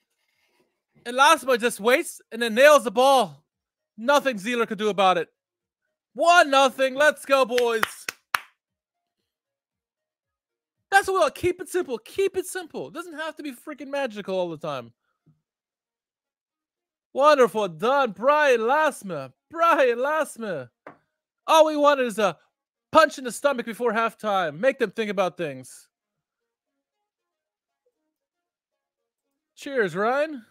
And Lasme just waits and then nails the ball. Nothing Zieler could do about it. 1-0. Let's go, boys. That's what we want. Keep it simple. Keep it simple. It doesn't have to be freaking magical all the time. Wonderful. Done. Brian Lasme. Brian Lasme. All we wanted is a punch in the stomach before halftime. Make them think about things. Cheers, Ryan.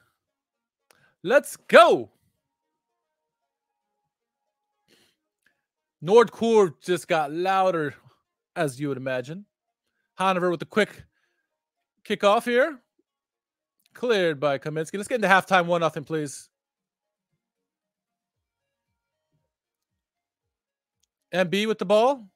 Let's go. Nordkurve just got louder, as you would imagine. Hanover with the quick kickoff here. Cleared by Kaminsky. Let's get into halftime 1-0, please. MB with the ball.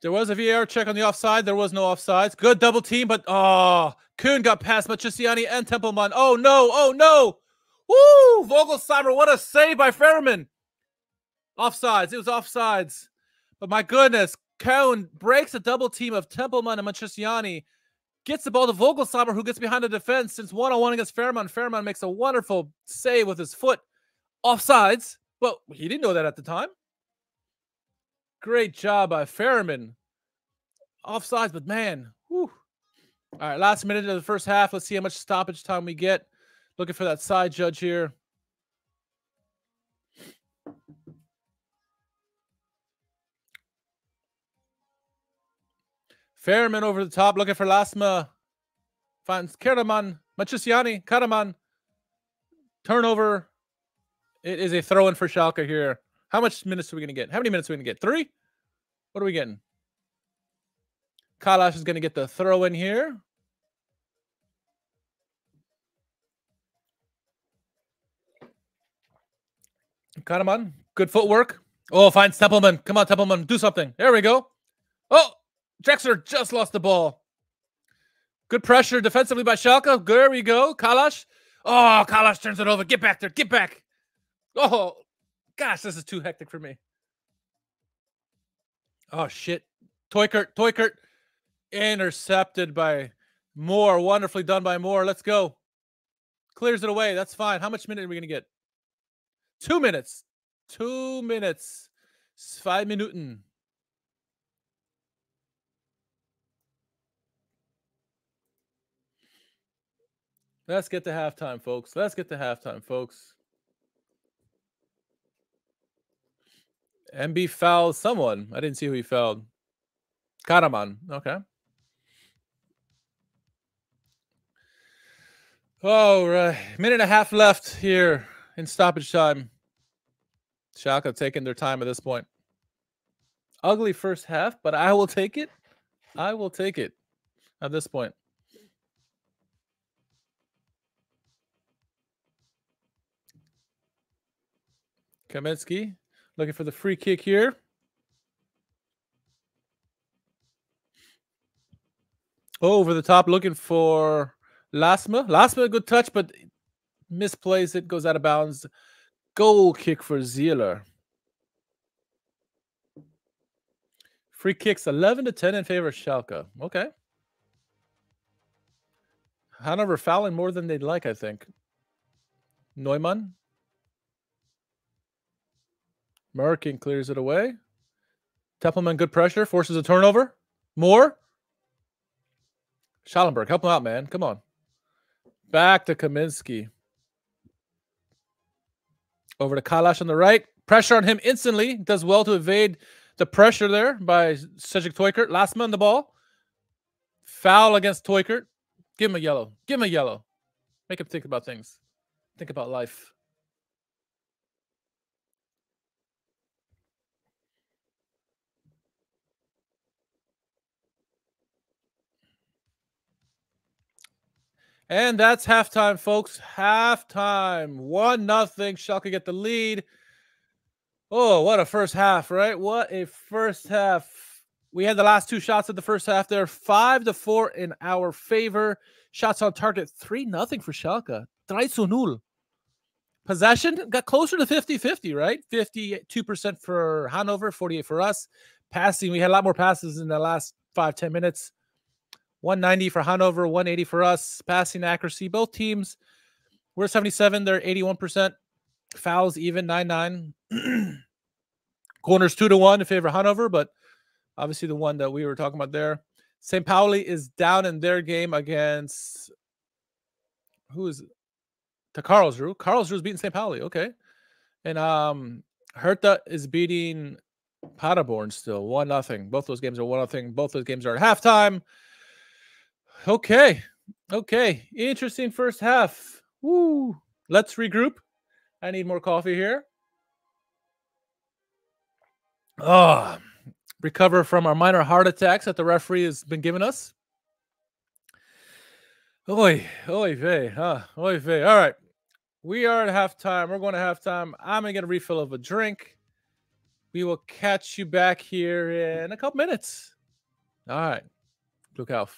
There was a VAR check on the offside. There was no offsides. Good double team, but oh, Kuhn got past Matriciani and Tempelmann. Oh, no. Oh, no. Woo! Vogelsammer, what a save by Fairman. Offsides. It was offsides. But my goodness, Kuhn breaks a double team of Tempelmann and Matriciani. Gets the ball to Vogelsammer, who gets behind the defense since one-on-one against Fairman. Fairman makes a wonderful save with his foot. Offsides. Well, he didn't know that at the time. Great job by Fairman. Offsides, but man. Whew. All right, last minute of the first half. Let's see how much stoppage time we get. Looking for that side judge here. Fairman over the top, looking for Lasme. Finds Karaman, Matriciani, Karaman. Turnover. It is a throw-in for Schalke here. How much minutes are we going to get? How many minutes are we going to get? 3? What are we getting? Kailash is going to get the throw-in here. Karaman, good footwork. Oh, finds Tempelmann. Come on, Tempelmann, do something. There we go. Oh, Drexler just lost the ball. Good pressure defensively by Schalke. There we go. Kailash. Oh, Kailash turns it over. Get back there. Get back. Oh, gosh, this is too hectic for me. Oh, shit. Teuchert. Intercepted by Moore. Wonderfully done by Moore. Let's go. Clears it away. That's fine. How much minute are we going to get? 2 minutes. 2 minutes. 5 minuten. Let's get to halftime, folks. Let's get to halftime, folks. MB fouled someone. I didn't see who he fouled. Karaman. Okay. All right. Minute and a half left here in stoppage time. Schalke taking their time at this point. Ugly first half, but I will take it. I will take it at this point. Kaminsky. Looking for the free kick here. Over the top, looking for Lasme. Lasme, a good touch, but misplays it, goes out of bounds. Goal kick for Zieler. Free kicks 11-10 in favor of Schalke. Okay. Hanover fouling more than they'd like, I think. Neumann. Merkin clears it away. Tempelmann, good pressure. Forces a turnover. Moore. Schallenberg, help him out, man. Come on. Back to Kaminsky. Over to Kailash on the right. Pressure on him instantly. Does well to evade the pressure there by Cedric Teuchert. Lasme on the ball. Foul against Teuchert. Give him a yellow. Give him a yellow. Make him think about things. Think about life. And that's halftime, folks. Halftime. 1-0. Schalke get the lead. Oh, what a first half, right? What a first half. We had the last two shots of the first half there. 5-4 in our favor. Shots on target. 3-0 for Schalke. 3-0. Possession got closer to 50-50, right? 52% for Hanover, 48% for us. Passing, we had a lot more passes in the last 5-10 minutes. 190 for Hanover, 180 for us. Passing accuracy, both teams. We're 77, they're 81%. Fouls even, 9-9. Corners 2-1 in favor of Hanover, but obviously the one that we were talking about there. St. Pauli is down in their game against... Who is it? To Karlsruhe. Karlsruhe's beating St. Pauli, okay. And Hertha is beating Paderborn still, 1-0. Both those games are 1-0. Both those games are at halftime. Okay. Okay. Interesting first half. Woo. Let's regroup. I need more coffee here. Oh, recover from our minor heart attacks that the referee has been giving us. Oy, oy vey, huh? Oy vey. All right. We are at halftime. We're going to halftime. I'm going to get a refill of a drink. We will catch you back here in a couple minutes. All right. Look out.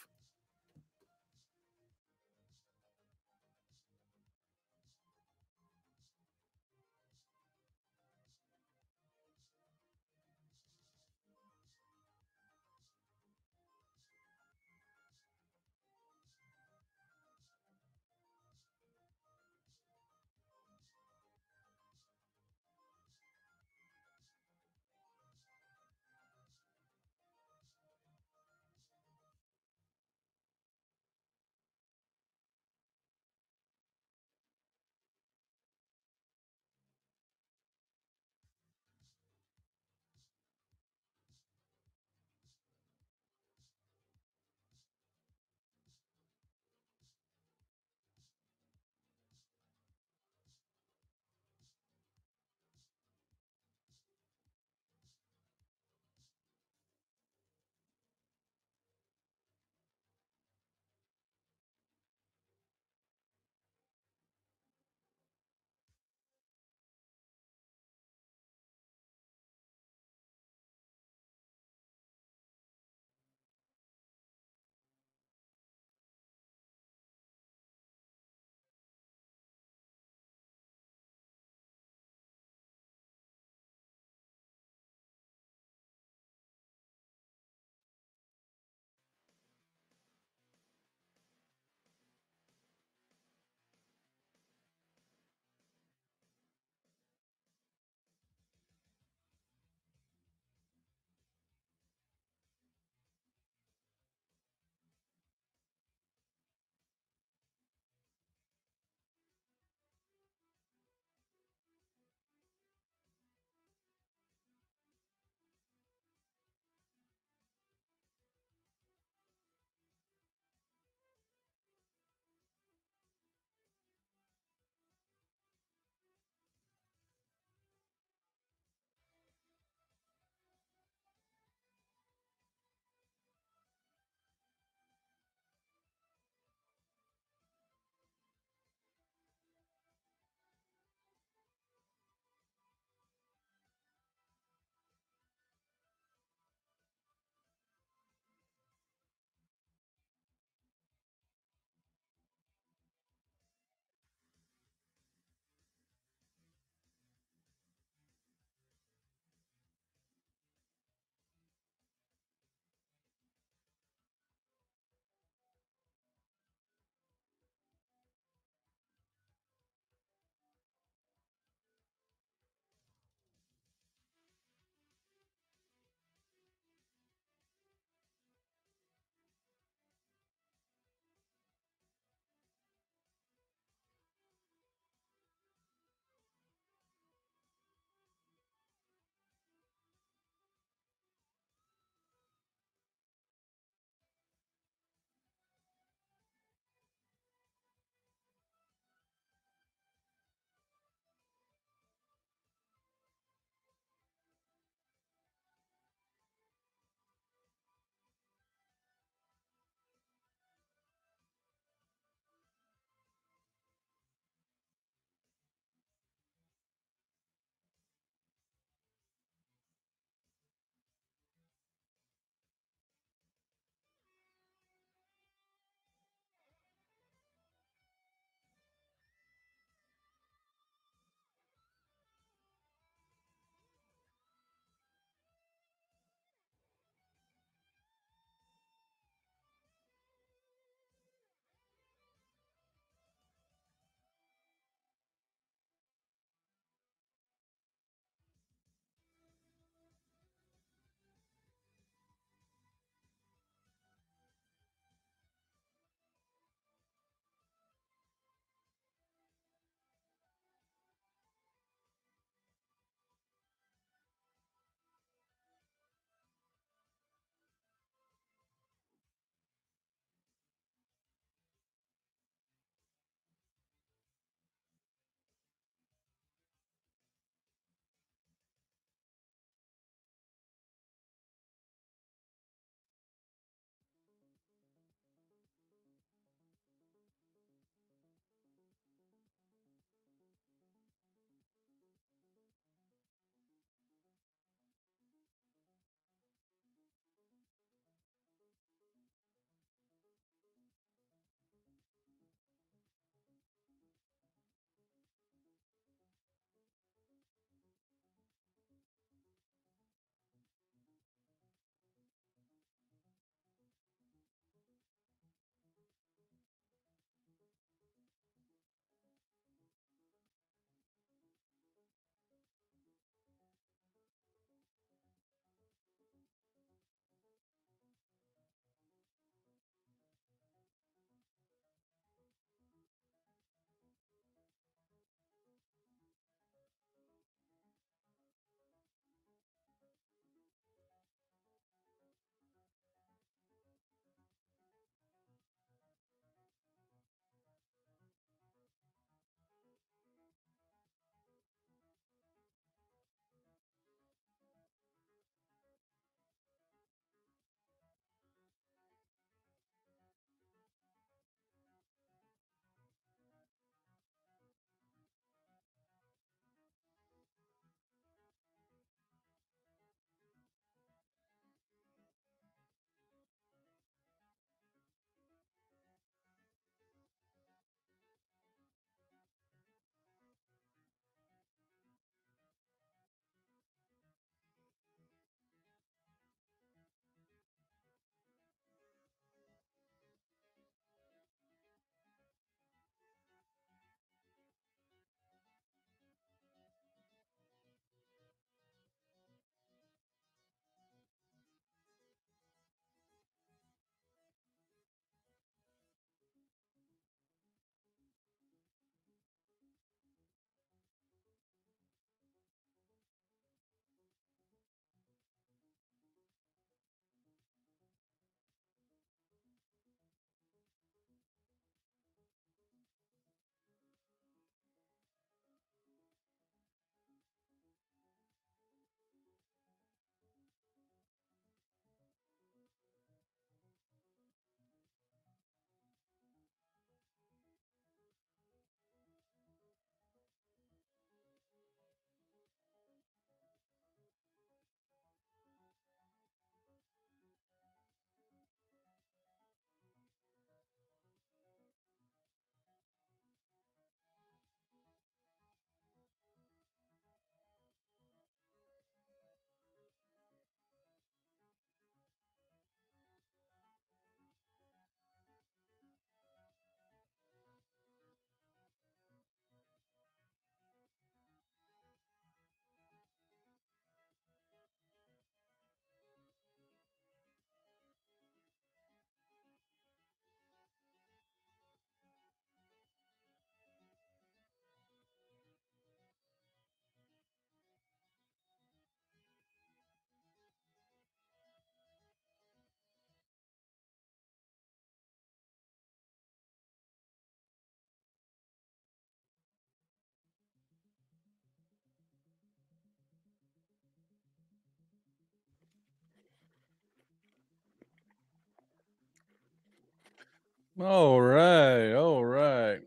All right, all right.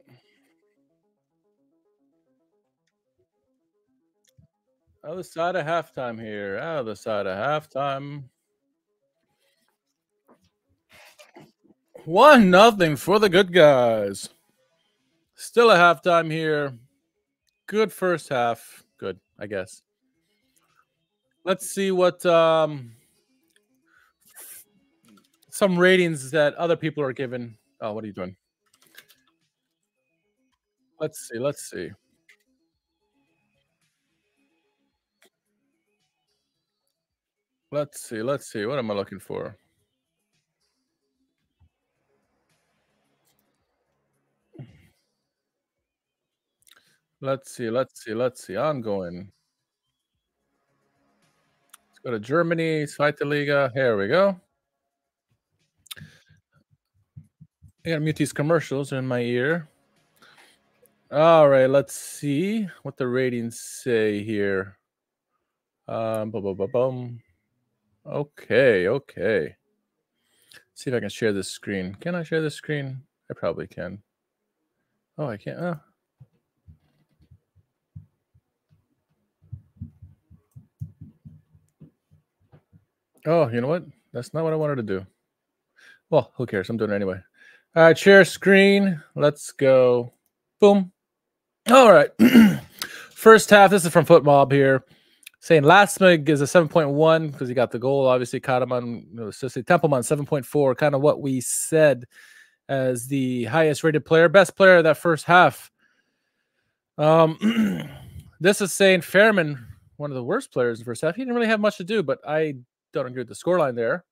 Other side of halftime here. Other side of halftime. 1-0 for the good guys. Still a halftime here. Good first half. Good, I guess. Let's see what some ratings that other people are given. Oh, what are you doing? Let's see. Let's see. Let's see. Let's see. What am I looking for? Let's see. Let's see. Let's see. Ongoing. Let's go to Germany. Zweite Liga. Here we go. I gotta mute these commercials in my ear. All right, let's see what the ratings say here. Okay, okay. Let's see if I can share this screen. Can I share this screen? I probably can. Oh, I can't. Oh, you know what? That's not what I wanted to do. Well, who cares? I'm doing it anyway. All right, share screen. Let's go. Boom. All right. First half. This is from FootMob here. Saying Lasme is a 7.1 because he got the goal. Obviously, Karaman, Tempelmann, 7.4. Kind of what we said as the highest rated player. Best player of that first half. This is saying Fairman, one of the worst players in the first half. He didn't really have much to do, but I don't agree with the scoreline there.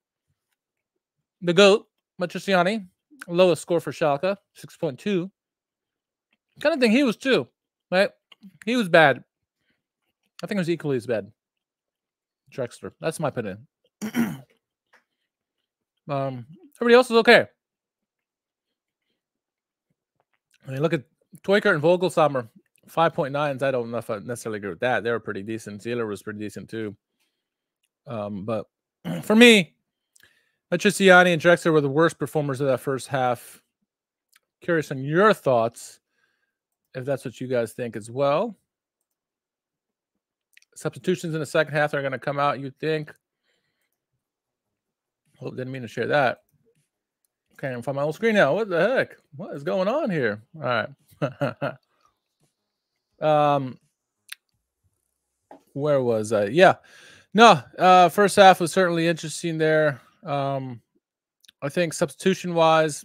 The GOAT, Matriciani. Lowest score for Schalke, 6.2. Kind of thing he was too, right? He was bad. I think it was equally as bad. Drexler. That's my opinion. Everybody else is okay. I mean, look at Teuchert and Vogelsammer, 5.9s. I don't know if I necessarily agree with that. They were pretty decent. Zieler was pretty decent too. But for me, Matriciani and Drexler were the worst performers of that first half. Curious on your thoughts, if that's what you guys think as well. Substitutions in the second half are going to come out, you think. Oh, didn't mean to share that. Okay, I'm on my old screen now. What the heck? What is going on here? All right. Where was I? Yeah. No, first half was certainly interesting there. I think substitution wise,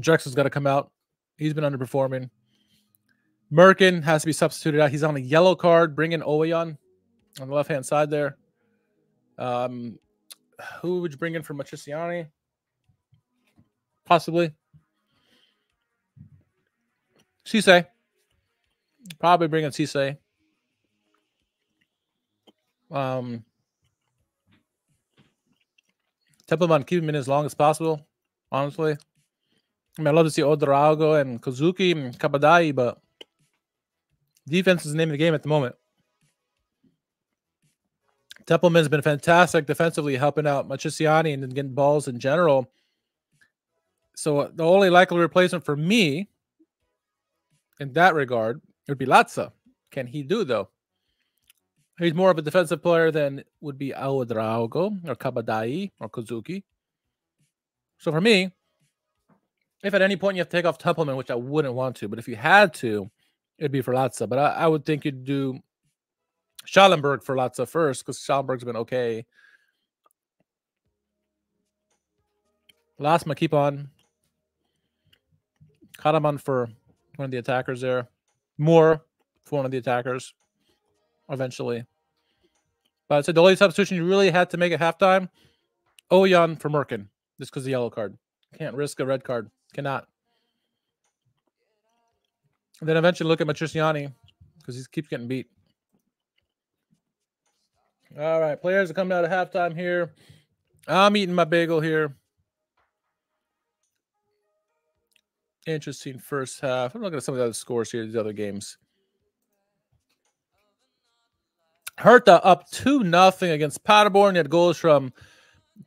Drexler's got to come out. He's been underperforming. Merkin has to be substituted out. He's on a yellow card. Bring in Oyan on the left hand side there. Who would you bring in for Matriciani? Possibly. Cisse. Probably bring in Cisse. Tempelmann, keep him in as long as possible, honestly. I mean, I'd love to see Odraogo and Kozuki and Kabadai, but defense is the name of the game at the moment. Tempelmann's been fantastic defensively, helping out Matriciani and getting balls in general. So the only likely replacement for me in that regard would be Latsa. Can he do, though? He's more of a defensive player than would be Odraogo or Kabadai or Kozuki. So for me, if at any point you have to take off Tempelmann, which I wouldn't want to, but if you had to, it'd be for Latsa. But I would think you'd do Schallenberg for Latsa first because Schallenberg's been okay. Lasme, keep on. Karaman for one of the attackers there. Moore for one of the attackers. Eventually, but I said the only substitution you really had to make at halftime, Oyan for Merkin, just because the yellow card. Can't risk a red card, cannot. And then eventually look at Matriciani because he keeps getting beat. All right, players are coming out of halftime here. I'm eating my bagel here. Interesting first half. I'm looking at some of the other scores here, these other games. Hertha up 2-0 against Paderborn. He had goals from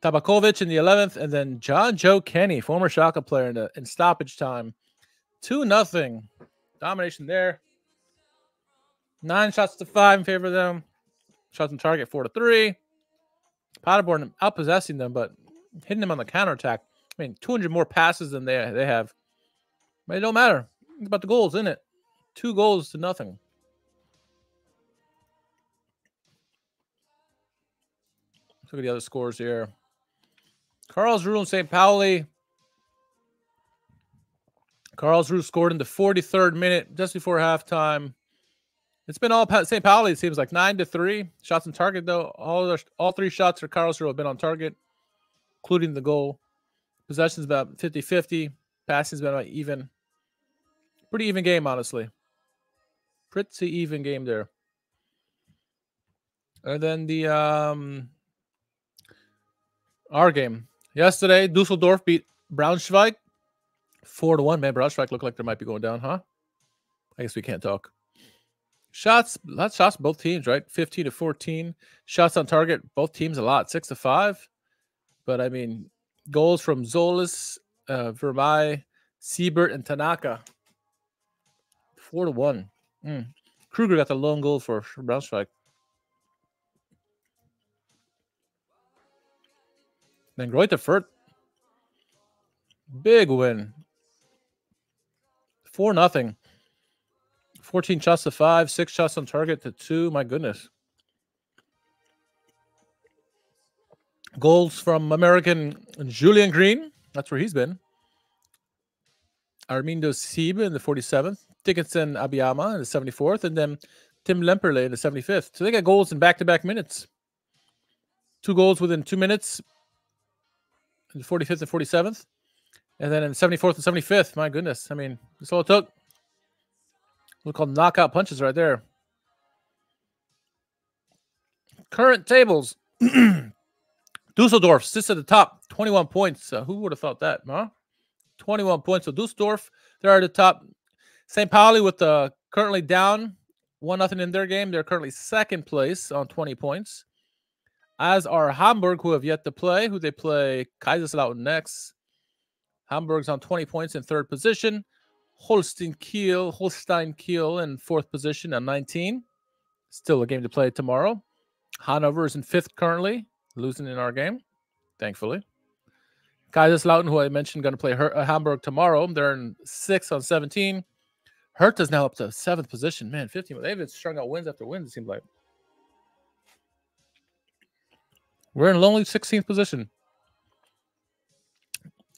Tabakovic in the 11th, and then John Joe Kenny, former Schalke player, in stoppage time. 2-0. Domination there. 9 shots to 5 in favor of them. Shots on target 4 to 3. Paderborn outpossessing them, but hitting them on the counterattack. I mean, 200 more passes than they have. But it don't matter. It's about the goals, isn't it? 2 goals to nothing. Let's look at the other scores here. Karlsruhe and St. Pauli. Karlsruhe scored in the 43rd minute, just before halftime. It's been all St. Pauli, it seems like, 9 to 3. Shots on target, though. All 3 shots for Karlsruhe have been on target, including the goal. Possession's about 50-50. Passing's been about even. Pretty even game, honestly. Pretty even game there. And then the our game. Yesterday, Dusseldorf beat Braunschweig 4-1. Man, Braunschweig look like they might be going down, huh? I guess we can't talk. Shots, lots of shots, both teams, right? 15 to 14. Shots on target, both teams a lot, 6 to 5. But, I mean, goals from Zolas, Vermai, Siebert, and Tanaka. 4 to 1. Kruger got the lone goal for Braunschweig. Then Greuther Fürth. Big win. 4-0. 14 shots to 5, 6 shots on target to 2. My goodness. Goals from American Julian Green. That's where he's been. Armindo Sieb in the 47th. Dickinson Abiyama in the 74th. And then Tim Lemperle in the 75th. So they got goals in back-to-back minutes. 2 goals within 2 minutes. In the 45th and 47th. And then in the 74th and 75th. My goodness. I mean, that's all it took. We'll call knockout punches right there. Current tables. Dusseldorf sits at the top, 21 points. Who would have thought that, huh? 21 points. So Dusseldorf, they're at the top. St. Pauli with currently down 1-0 in their game. They're currently 2nd place on 20 points. As are Hamburg, who have yet to play, who they play Kaiserslautern next. Hamburg's on 20 points in 3rd position. Holstein Kiel in 4th position on 19. Still a game to play tomorrow. Hanover is in 5th currently, losing in our game, thankfully. Kaiserslautern, who I mentioned, going to play Hamburg tomorrow. They're in 6th on 17. Hertha's now up to 7th position. Man, 15. They've been strung out wins after wins, it seems like. We're in a lonely 16th position.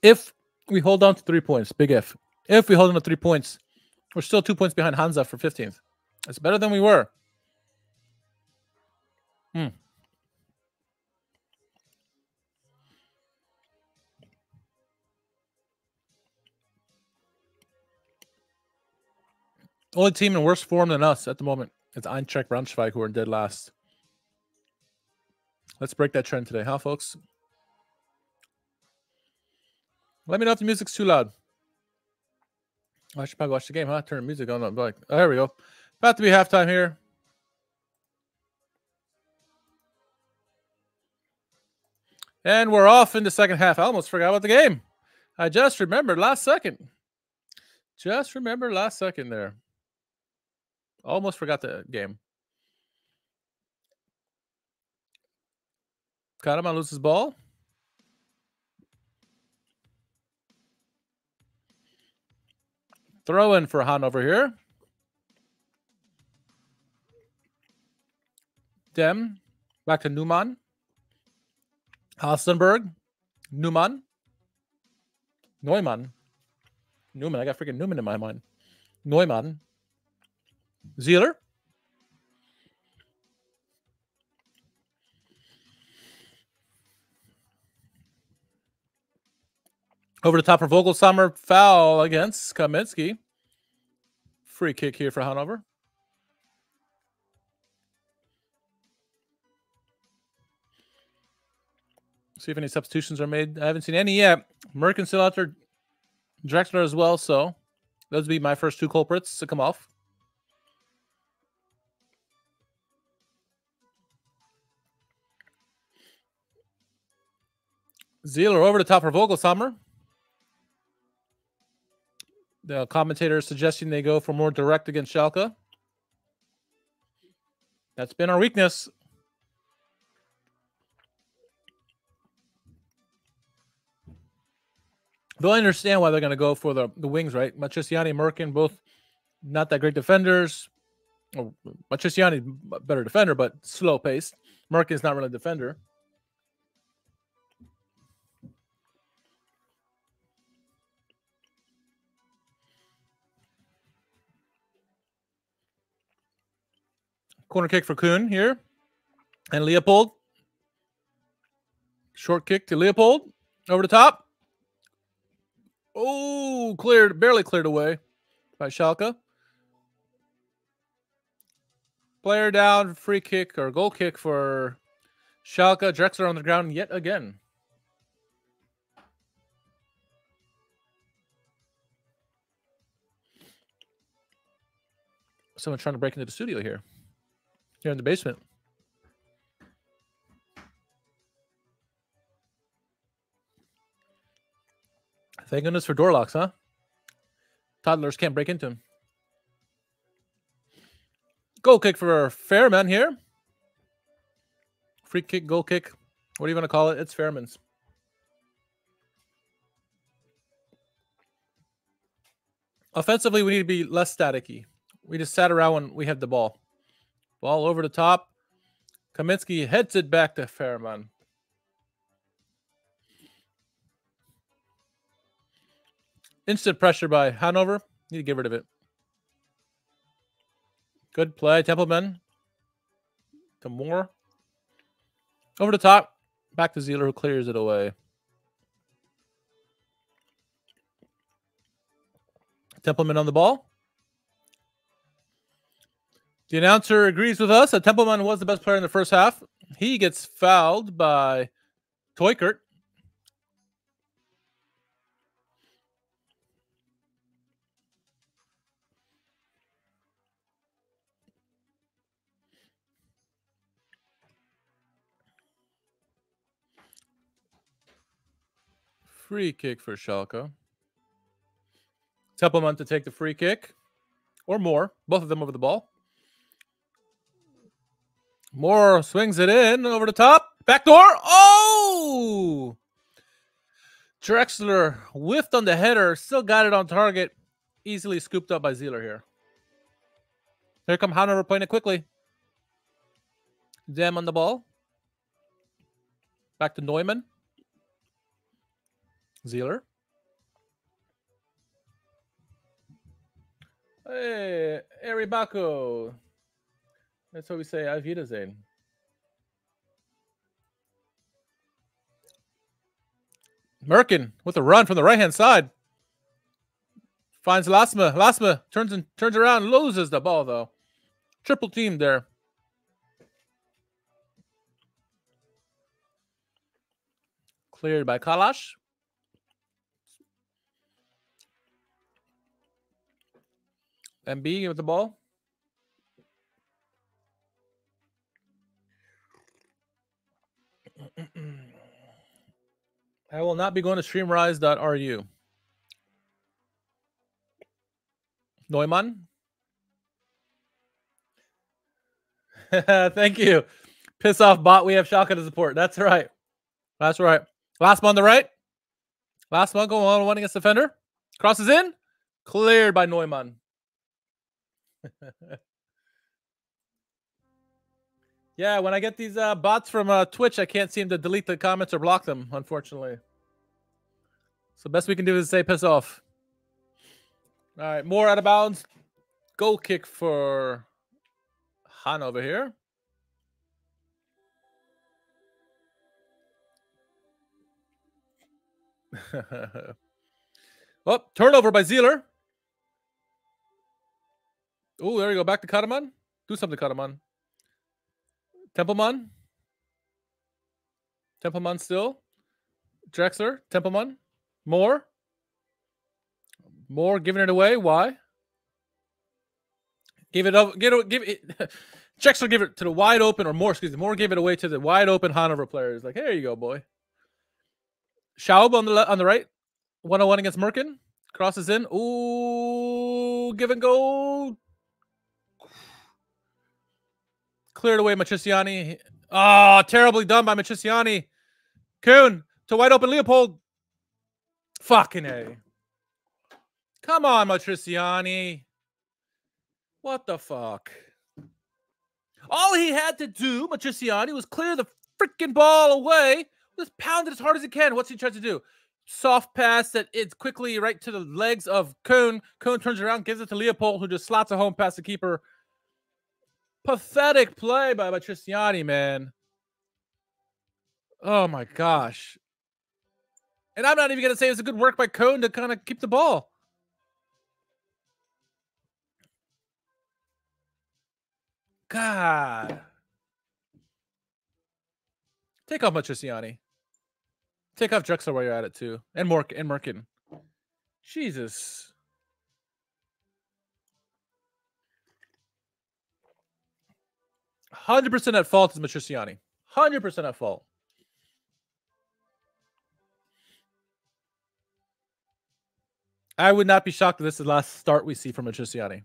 If we hold on to 3 points, big if. If we hold on to 3 points, we're still 2 points behind Hansa for 15th. It's better than we were. Only team in worse form than us at the moment is Eintracht Braunschweig, who are dead last. Let's break that trend today, huh, folks? Let me know if the music's too loud. I should probably watch the game, huh? Turn the music on. I'm like, oh, there we go. About to be halftime here. And we're off in the second half. I almost forgot about the game. I just remembered last second. Just remembered last second there. Almost forgot the game. Karaman loses ball. Throw in for Hanover here. Dem. Back to Neumann. Halstenberg. Neumann. I got freaking Neumann in my mind. Neumann. Zieler. Over the top for Vogelsammer. Foul against Kaminsky. Free kick here for Hanover. See if any substitutions are made. I haven't seen any yet. Merkin still out there. Drexler as well. So those would be my first 2 culprits to come off. Zieler over the top for Vogelsammer. The commentator is suggesting they go for more direct against Schalke. That's been our weakness. Though I understand why they're going to go for the wings, right? Matriciani, Merkin, both not that great defenders. Oh, Matriciani, better defender, but slow-paced. Merkin's not really a defender. Corner kick for Kuhn here. And Leopold. Short kick to Leopold. Over the top. Oh, cleared. Barely cleared away by Schalke. Player down. Free kick or goal kick for Schalke. Drexler on the ground yet again. Someone trying to break into the studio here. Here in the basement. Thank goodness for door locks, huh? Toddlers can't break into him. Goal kick for Fairman here. Free kick, goal kick. What do you want to call it? It's Fairman's. Offensively, we need to be less staticky. We just sat around when we had the ball. Ball over the top. Kaminsky heads it back to Fairman. Instant pressure by Hanover. Need to get rid of it. Good play. Tempelmann to Moore. Over the top. Back to Zieler, who clears it away. Tempelmann on the ball. The announcer agrees with us that Tempelmann was the best player in the first half. He gets fouled by Teuchert. Free kick for Schalke. Tempelmann to take the free kick. Or Moore. Both of them over the ball. Moore swings it in over the top. Back door. Oh! Drexler whiffed on the header. Still got it on target. Easily scooped up by Zieler here. Here come Hanover playing it quickly. Dem on the ball. Back to Neumann. Zieler. Hey, Eribako. That's what we say, auf Wiedersehen. Merkin with a run from the right-hand side. Finds Lasme. Lasme turns around, loses the ball, though. Triple team there. Cleared by Kailash. MB with the ball. I will not be going to streamrise.ru. Neumann. Thank you. Piss off, bot. We have Schalke to support. That's right. That's right. Last one on the right. Last one going on one against defender. Crosses in. Cleared by Neumann. Yeah, when I get these bots from Twitch, I can't seem to delete the comments or block them, unfortunately. So best we can do is say piss off. All right, Moore out of bounds. Goal kick for Hanover here. Oh, turnover by Zieler. Oh, there you go. Back to Karaman. Do something, Karaman. Tempelmann. Tempelmann still. Drexler. Tempelmann. Moore. Moore giving it away. Why? Give it up. Give it. Drexler give it to the wide open, or Moore, excuse me. Moore gave it away to the wide open Hanover players. Like, here you go, boy. Schaub on the right. 1-on-1 against Merkin. Crosses in. Ooh, give and go. Cleared away Matriciani. Oh, terribly done by Matriciani. Kuhn to wide open Leopold. Fucking A. Come on, Matriciani. What the fuck? All he had to do, Matriciani, was clear the freaking ball away. Just pound it as hard as he can. What's he trying to do? Soft pass that it's quickly right to the legs of Kuhn. Kuhn turns around, gives it to Leopold, who just slots a home past the keeper. Pathetic play by Matriciani, man. Oh, my gosh. And I'm not even going to say it's a good work by Kuhn to kind of keep the ball. God. Take off Matriciani. Take off Drexler while you're at it, too. And Merkin. Jesus. Hundred percent at fault is Matriciani. I would not be shocked if this is the last start we see from Matriciani.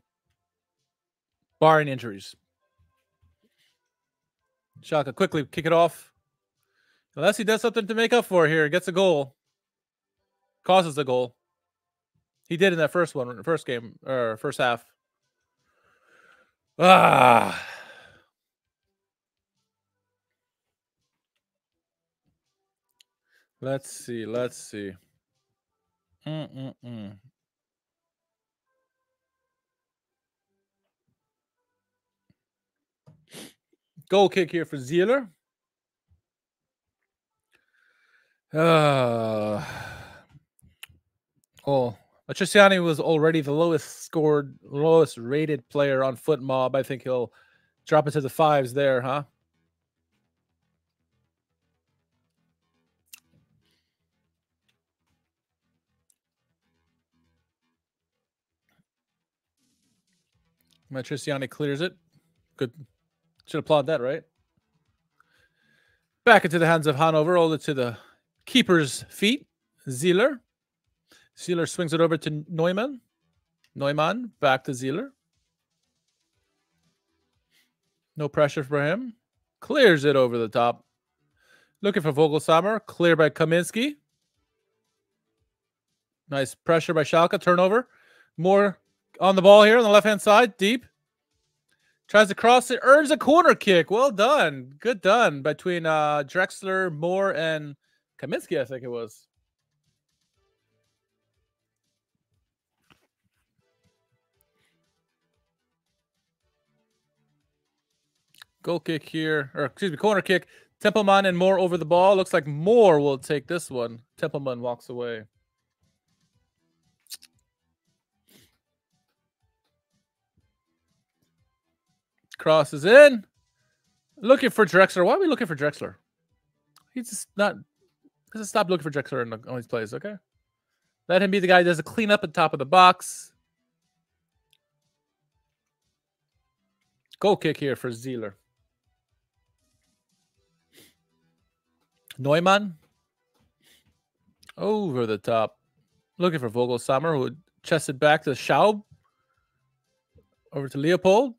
Barring injuries. Schalke quickly kick it off. Unless he does something to make up for here. Gets a goal. Causes the goal. He did in that first one, first game, or first half. Ah. Let's see. Goal kick here for Zieler. Matriciani was already the lowest rated player on Foot Mob. I think he'll drop into the fives there, huh? Matriciani clears it. Good. Should applaud that, right? Back into the hands of Hanover, over to the keeper's feet. Zieler. Zieler swings it over to Neumann. Neumann back to Zieler. No pressure for him. Clears it over the top. Looking for Vogelsammer. Clear by Kaminsky. Nice pressure by Schalke. Turnover. Moore on the ball here on the left-hand side. Deep. Tries to cross it, earns a corner kick. Well done. Good done between Drexler, Moore, and Kaminsky, I think it was. Goal kick here, or excuse me, corner kick. Tempelmann and Moore over the ball. Looks like Moore will take this one. Tempelmann walks away. Crosses in. Looking for Drexler. Why are we looking for Drexler? He's just not... Let's stop looking for Drexler on these plays, okay? Let him be the guy who does a cleanup at the top of the box. Goal kick here for Zieler. Neumann. Over the top. Looking for Vogelsammer, who would chest it back to Schaub. Over to Leopold.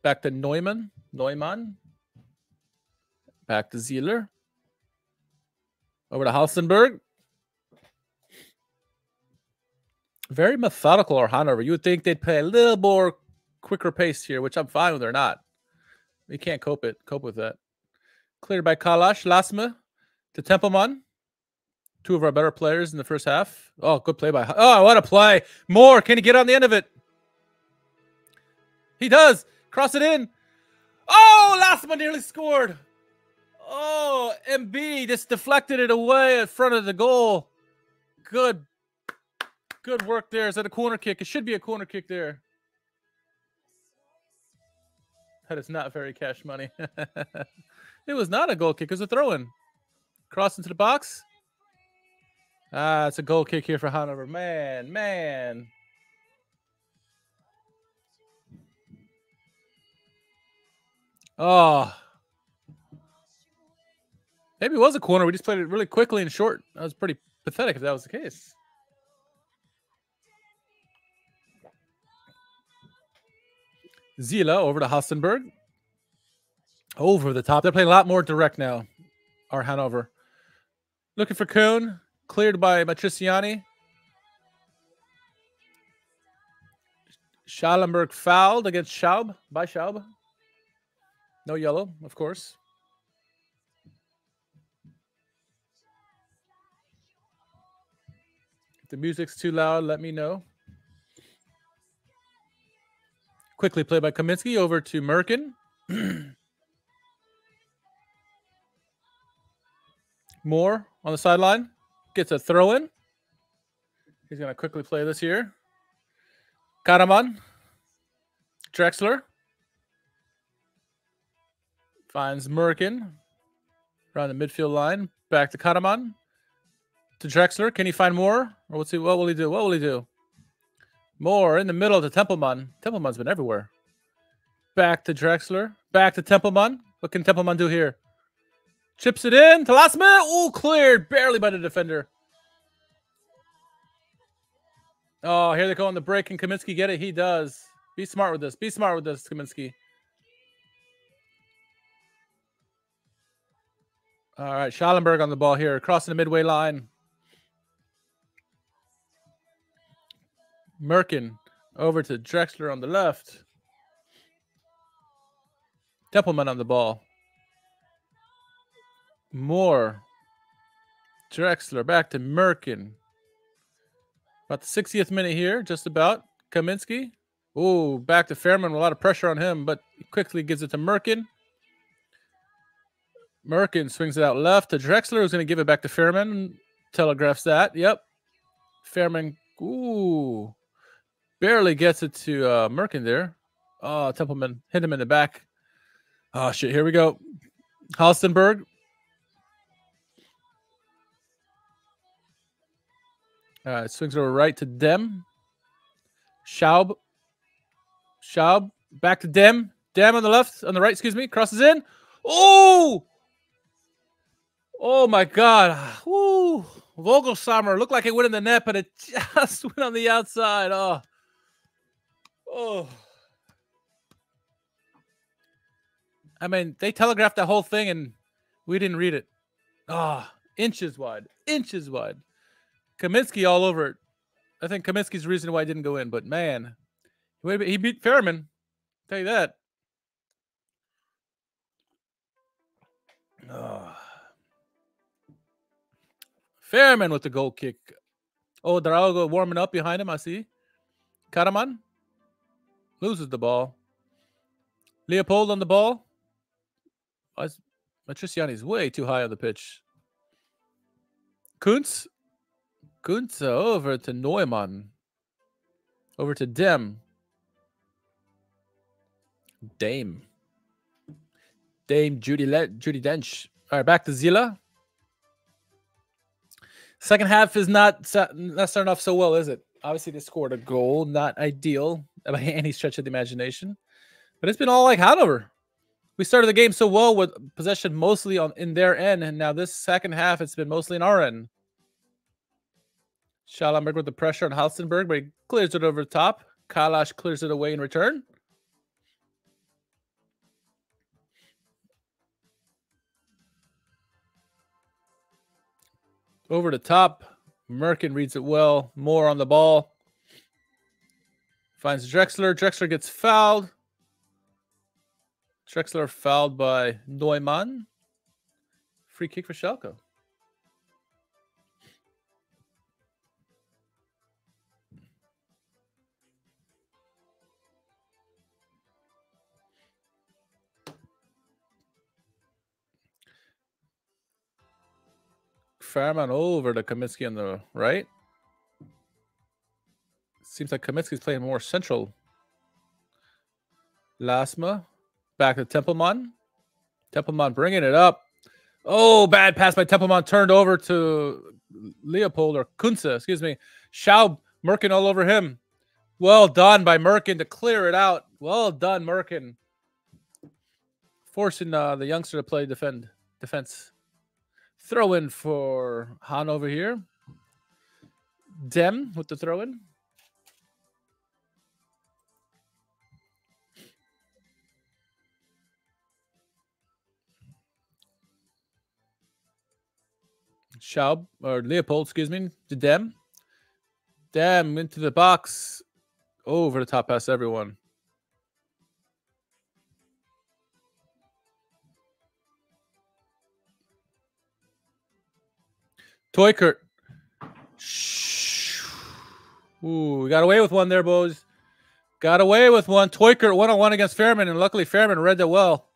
Back to Neumann. Back to Zieler. Over to Halstenberg. Very methodical are Hanover. You would think they'd play a little more quicker pace here, which I'm fine with or not. We can't cope with that. Cleared by Kailash. Lasme to Tempelmann. Two of our better players in the first half. Oh, good play by... Oh, what a play. Moore, can he get on the end of it? He does. Cross it in. Oh, Lasma nearly scored. Oh, MB just deflected it away in front of the goal. Good work there. Is that a corner kick? It should be a corner kick there. That is not very cash money. It was not a goal kick. It was a throw-in. Cross into the box. Ah, it's a goal kick here for Hanover. Man. Oh, Maybe it was a corner. We just played it really quickly and short. That was pretty pathetic if that was the case. Zieler over to Halstenberg. Over the top. They're playing a lot more direct now. Our Hanover. Looking for Kuhn. Cleared by Matriciani. Schallenberg fouled against Schaub. By Schaub. No yellow, of course. If the music's too loud, let me know. Quickly played by Kaminsky over to Merkin. Moore on the sideline. Gets a throw in. He's going to quickly play this here. Karaman. Drexler. Finds Merkin. Around the midfield line. Back to Karaman. To Drexler. Can he find Moore? Or what's he, what will he do? What will he do? Moore in the middle to Tempelmann. Tempelmann's been everywhere. Back to Drexler. Back to Tempelmann. What can Tempelmann do here? Chips it in to Lasme. Oh, cleared barely by the defender. Oh, here they go on the break. Can Kaminsky get it? He does. Be smart with this. Be smart with this, Kaminsky. All right, Schallenberg on the ball here. Crossing the midway line. Merkin over to Drexler on the left. Tempelmann on the ball. Moore. Drexler back to Merkin. About the 60th minute here, just about. Kaminsky. Ooh, back to Fairman with a lot of pressure on him, but he quickly gives it to Merkin. Merkin swings it out left to Drexler, who's going to give it back to Fairman. Telegraphs that. Yep. Fairman. Ooh. Barely gets it to Merkin there. Oh, Tempelmann hit him in the back. Oh, shit. Here we go. Halstenberg. All right. Swings over right to Dem. Schaub. Schaub. Back to Dem. Dem on the left. On the right, excuse me. Crosses in. Oh! Oh, my God. Ooh. Vogelsammer looked like it went in the net, but it just went on the outside. Oh. Oh. I mean, they telegraphed that whole thing, and we didn't read it. Ah, oh, inches wide. Inches wide. Kaminsky all over it. I think Kaminsky's the reason why it didn't go in, but, man, he beat Fairman. I'll tell you that. Oh. Fairman with the goal kick. Oh, Odraogo warming up behind him, I see. Karaman loses the ball. Leopold on the ball. Matriciani's way too high on the pitch. Kunze. Kunze over to Neumann. Over to Dem. Dame. Dame Judy Dench. All right, back to Zieler. Second half is not starting off so well, is it? Obviously, they scored a goal. Not ideal by any stretch of the imagination. But it's been all like Hanover. We started the game so well with possession mostly in their end. And now this second half, it's been mostly in our end. Schallenberg with the pressure on Halstenberg, but he clears it over the top. Kailash clears it away in return. Over the top. Merkin reads it well. Moore on the ball. Finds Drexler. Drexler gets fouled. Drexler fouled by Neumann. Free kick for Schalke. Fairman over to Kaminsky on the right. Seems like Kaminsky's playing more central. Lasma. Back to Tempelmann. Tempelmann bringing it up. Oh, bad pass by Tempelmann. Turned over to Leopold or Kunze, excuse me. Schaub, Merkin all over him. Well done by Merkin to clear it out. Well done, Merkin. Forcing the youngster to play defense. Throw in for Hanover here. Dem with the throw in. Schaub, or Leopold, excuse me, to Dem. Dem into the box. Over the top pass, everyone. Teuchert. Ooh, we got away with one there, boys. Got away with one. Teuchert one-on-one against Fairman, and luckily Fairman read that well.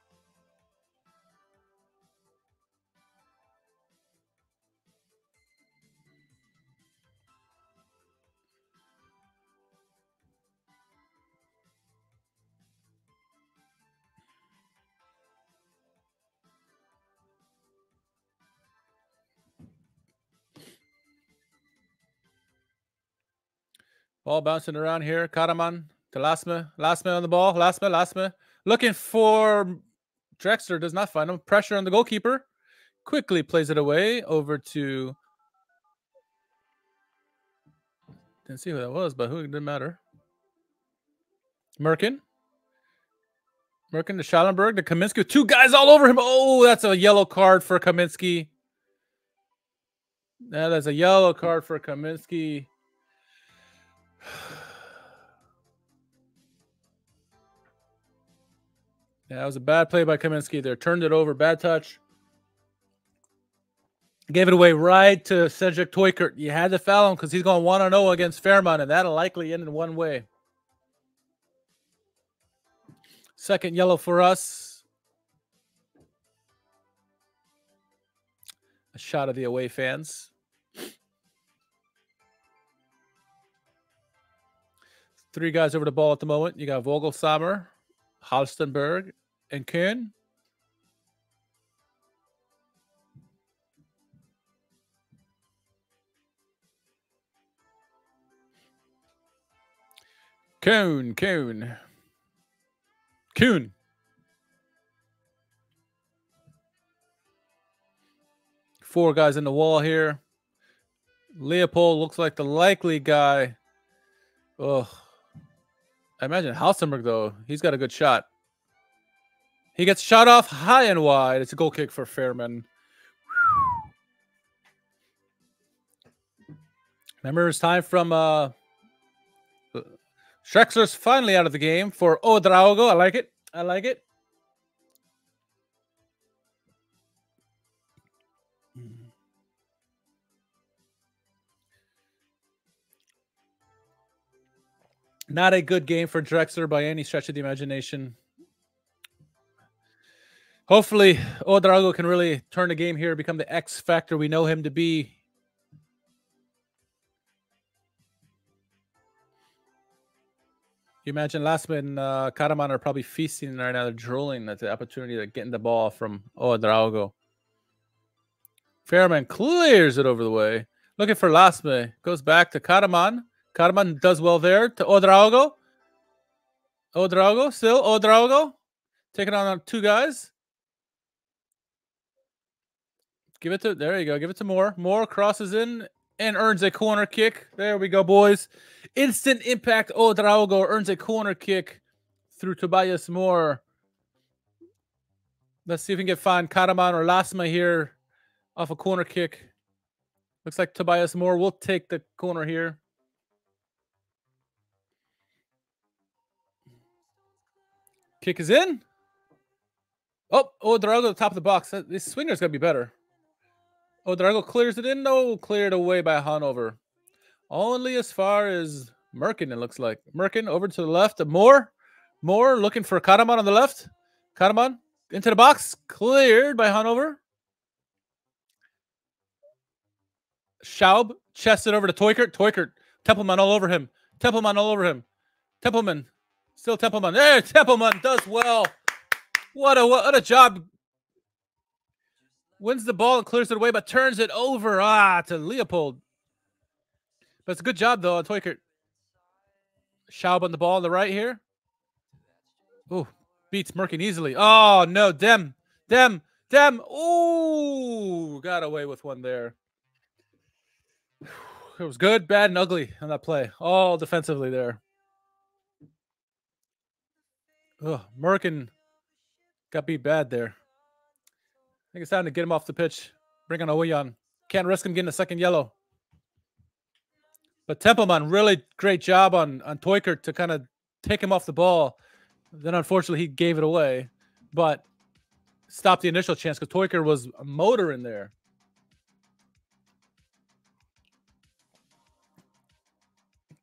Ball bouncing around here. Karaman to Lasme. Lasme on the ball. Lasme, Lasme. Looking for Drexler. Does not find him. Pressure on the goalkeeper. Quickly plays it away over to... Didn't see who that was, but who it didn't matter. Merkin. Merkin to Schallenberg to Kaminsky. Two guys all over him. Oh, that's a yellow card for Kaminsky. That is a yellow card for Kaminsky. Yeah, that was a bad play by Kaminsky there. Turned it over. Bad touch. Gave it away right to Cedric Teuchert. You had to foul him because he's going 1-0 against Fairmont, and that'll likely end in one way. Second yellow for us. A shot of the away fans. Three guys over the ball at the moment. You got Vogelsammer, Halstenberg, and Kuhn. Kuhn. Four guys in the wall here. Leopold looks like the likely guy. Ugh. I imagine Halstenberg, though, he's got a good shot. He gets shot off high and wide. It's a goal kick for Fairman. Whew. Remember, it's time from Drexler's finally out of the game for Odraogo. I like it. I like it. Not a good game for Drexler by any stretch of the imagination. Hopefully, Odrago can really turn the game here, become the X factor we know him to be. You imagine Lasme and Karaman are probably feasting right now. They're drooling at the opportunity of getting the ball from Odrago. Fairman clears it over the way. Looking for Lasme. Goes back to Karaman. Karaman does well there to Odraogo. Odraogo, still Odraogo. Taking on two guys. Give it to, there you go. Give it to Moore. Moore crosses in and earns a corner kick. There we go, boys. Instant impact. Odraogo earns a corner kick through Tobias Moore. Let's see if we can find Karaman or Lasma here off a corner kick. Looks like Tobias Moore will take the corner here. Kick is in. Oh, Odrago at the top of the box. This swinger's got to be better. Odrago clears it in. No, cleared away by Hanover. Only as far as Merkin, it looks like. Merkin over to the left. Moore. Moore looking for Karaman on the left. Karaman into the box. Cleared by Hanover. Schaub chested over to Teuchert. Teuchert. Tempelmann all over him. Tempelmann all over him. Tempelmann. Still Tempelmann. There, Tempelmann does well. What a job. Wins the ball and clears it away, but turns it over to Leopold. But it's a good job, though, on Teuchert. Schaub on the ball on the right here. Ooh, beats Merkin easily. Oh, no, Dem. Dem. Dem. Ooh, got away with one there. It was good, bad, and ugly on that play. All defensively there. Oh, Merkin got beat bad there. I think it's time to get him off the pitch. Bring on Oyan. Can't risk him getting a second yellow. But Tempelmann, really great job on Teuchert to kind of take him off the ball. Then, unfortunately, he gave it away. But stopped the initial chance because Teuchert was a motor in there.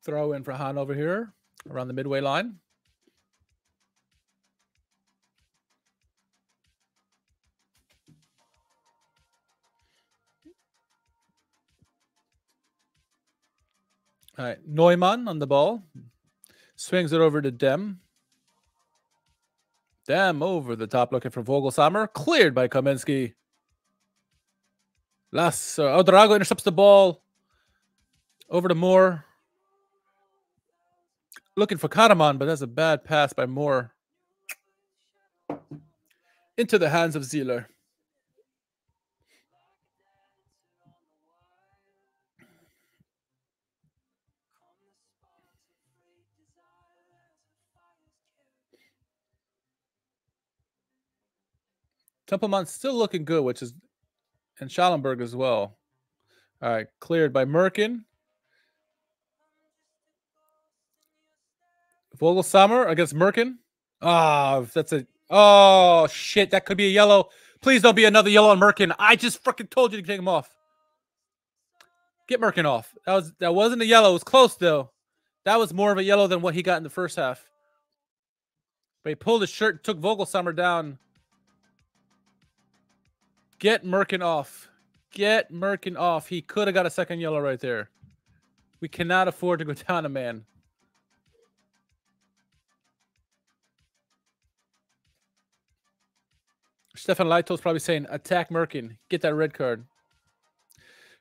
Throw in for Hanover here around the midway line. All right, Neumann on the ball. Swings it over to Dem. Dem over the top looking for Vogelsammer. Cleared by Kaminsky. Latsa. Odraogo intercepts the ball. Over to Moore. Looking for Karaman, but that's a bad pass by Moore. Into the hands of Zieler. Tempelmann's still looking good, which is, and Schallenberg as well. All right, cleared by Merkin. Vogelsammer against Merkin. Ah, that's a, oh shit, that could be a yellow. Please don't be another yellow on Merkin. I just freaking told you to take him off. Get Merkin off. That wasn't a yellow. It was close though. That was more of a yellow than what he got in the first half. But he pulled his shirt and took Vogelsammer down. Get Merkin off. Get Merkin off. He could have got a second yellow right there. We cannot afford to go down a man. Stefan Leito's probably saying, attack Merkin. Get that red card.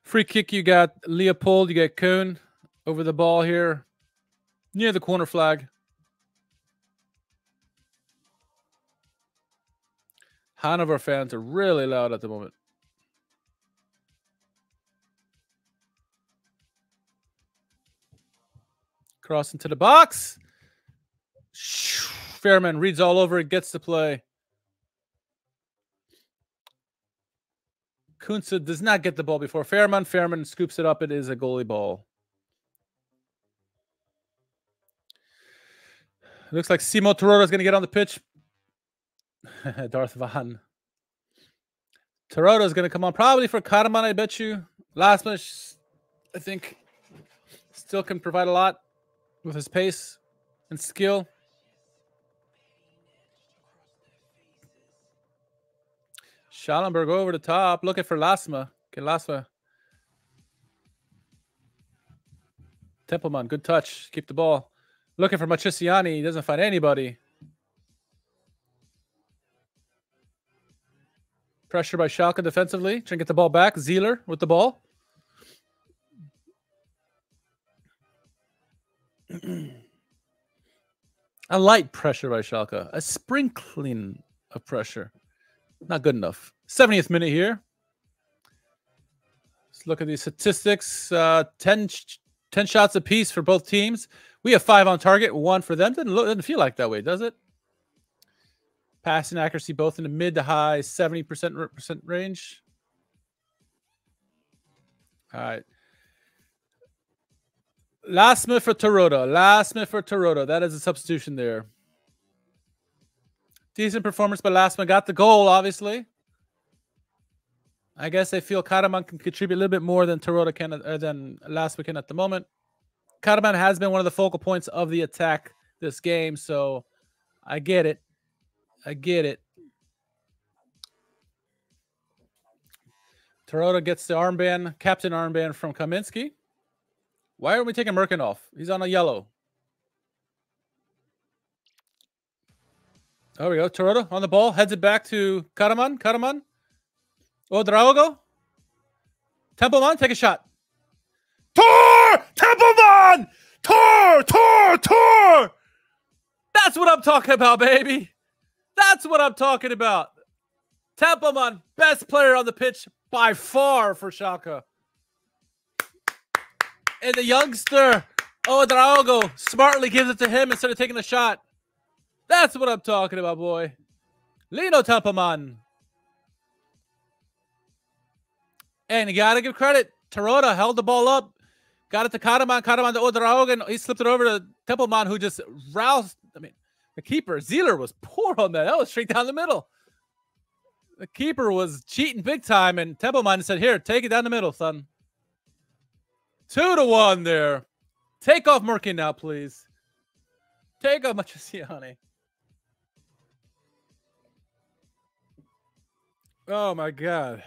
Free kick, you got Leopold. You got Kuhn over the ball here. Near the corner flag. Hanover fans are really loud at the moment. Cross into the box. Fairman reads all over it, gets the play. Kunze does not get the ball before Fairman. Fairman scoops it up. It is a goalie ball. It looks like Simo Terodde is going to get on the pitch. Darth Vahan. Tarota is going to come on probably for Karaman, I bet you. Lasme, I think, still can provide a lot with his pace and skill. Schallenberg over the top, looking for Lasme. Okay, Lasme. Tempelmann, good touch. Keep the ball. Looking for Matriciani. He doesn't find anybody. Pressure by Schalke defensively. Trying to get the ball back. Zieler with the ball. A light pressure by Schalke. A sprinkling of pressure. Not good enough. 70th minute here. Let's look at these statistics. 10 shots apiece for both teams. We have 5 on target. 1 for them. Doesn't feel like that way, does it? Passing accuracy both in the mid to high 70% range. All right. Lasme for Tarota. Lasme for Tarota. That is a substitution there. Decent performance by Lasme. Got the goal, obviously. I guess they feel Karaman can contribute a little bit more than Tarota can, or than Lasme can at the moment. Karaman has been one of the focal points of the attack this game, so I get it. I get it. Terodde gets the armband, captain armband from Kaminsky. Why aren't we taking Merkin off? He's on a yellow. There we go. Terodde on the ball. Heads it back to Karaman. Karaman. Odraogo. Tempelmann, take a shot. Tor! Tempelmann! Tor! Tor! Tor! That's what I'm talking about, baby. That's what I'm talking about. Tempelmann, best player on the pitch by far for Schalke. And the youngster, Odraogo, smartly gives it to him instead of taking a shot. That's what I'm talking about, boy. Lino Tempelmann. And you got to give credit. Tarota held the ball up. Got it to Karaman. Karaman to Odraogo. And he slipped it over to Tempelmann, who just roused. I mean, the keeper, Zieler, was poor on that. That was straight down the middle. The keeper was cheating big time, and Tempelmann said, here, take it down the middle, son. 2-1 there. Take off Merkin now, please. Take off Matriciani. Oh, my God.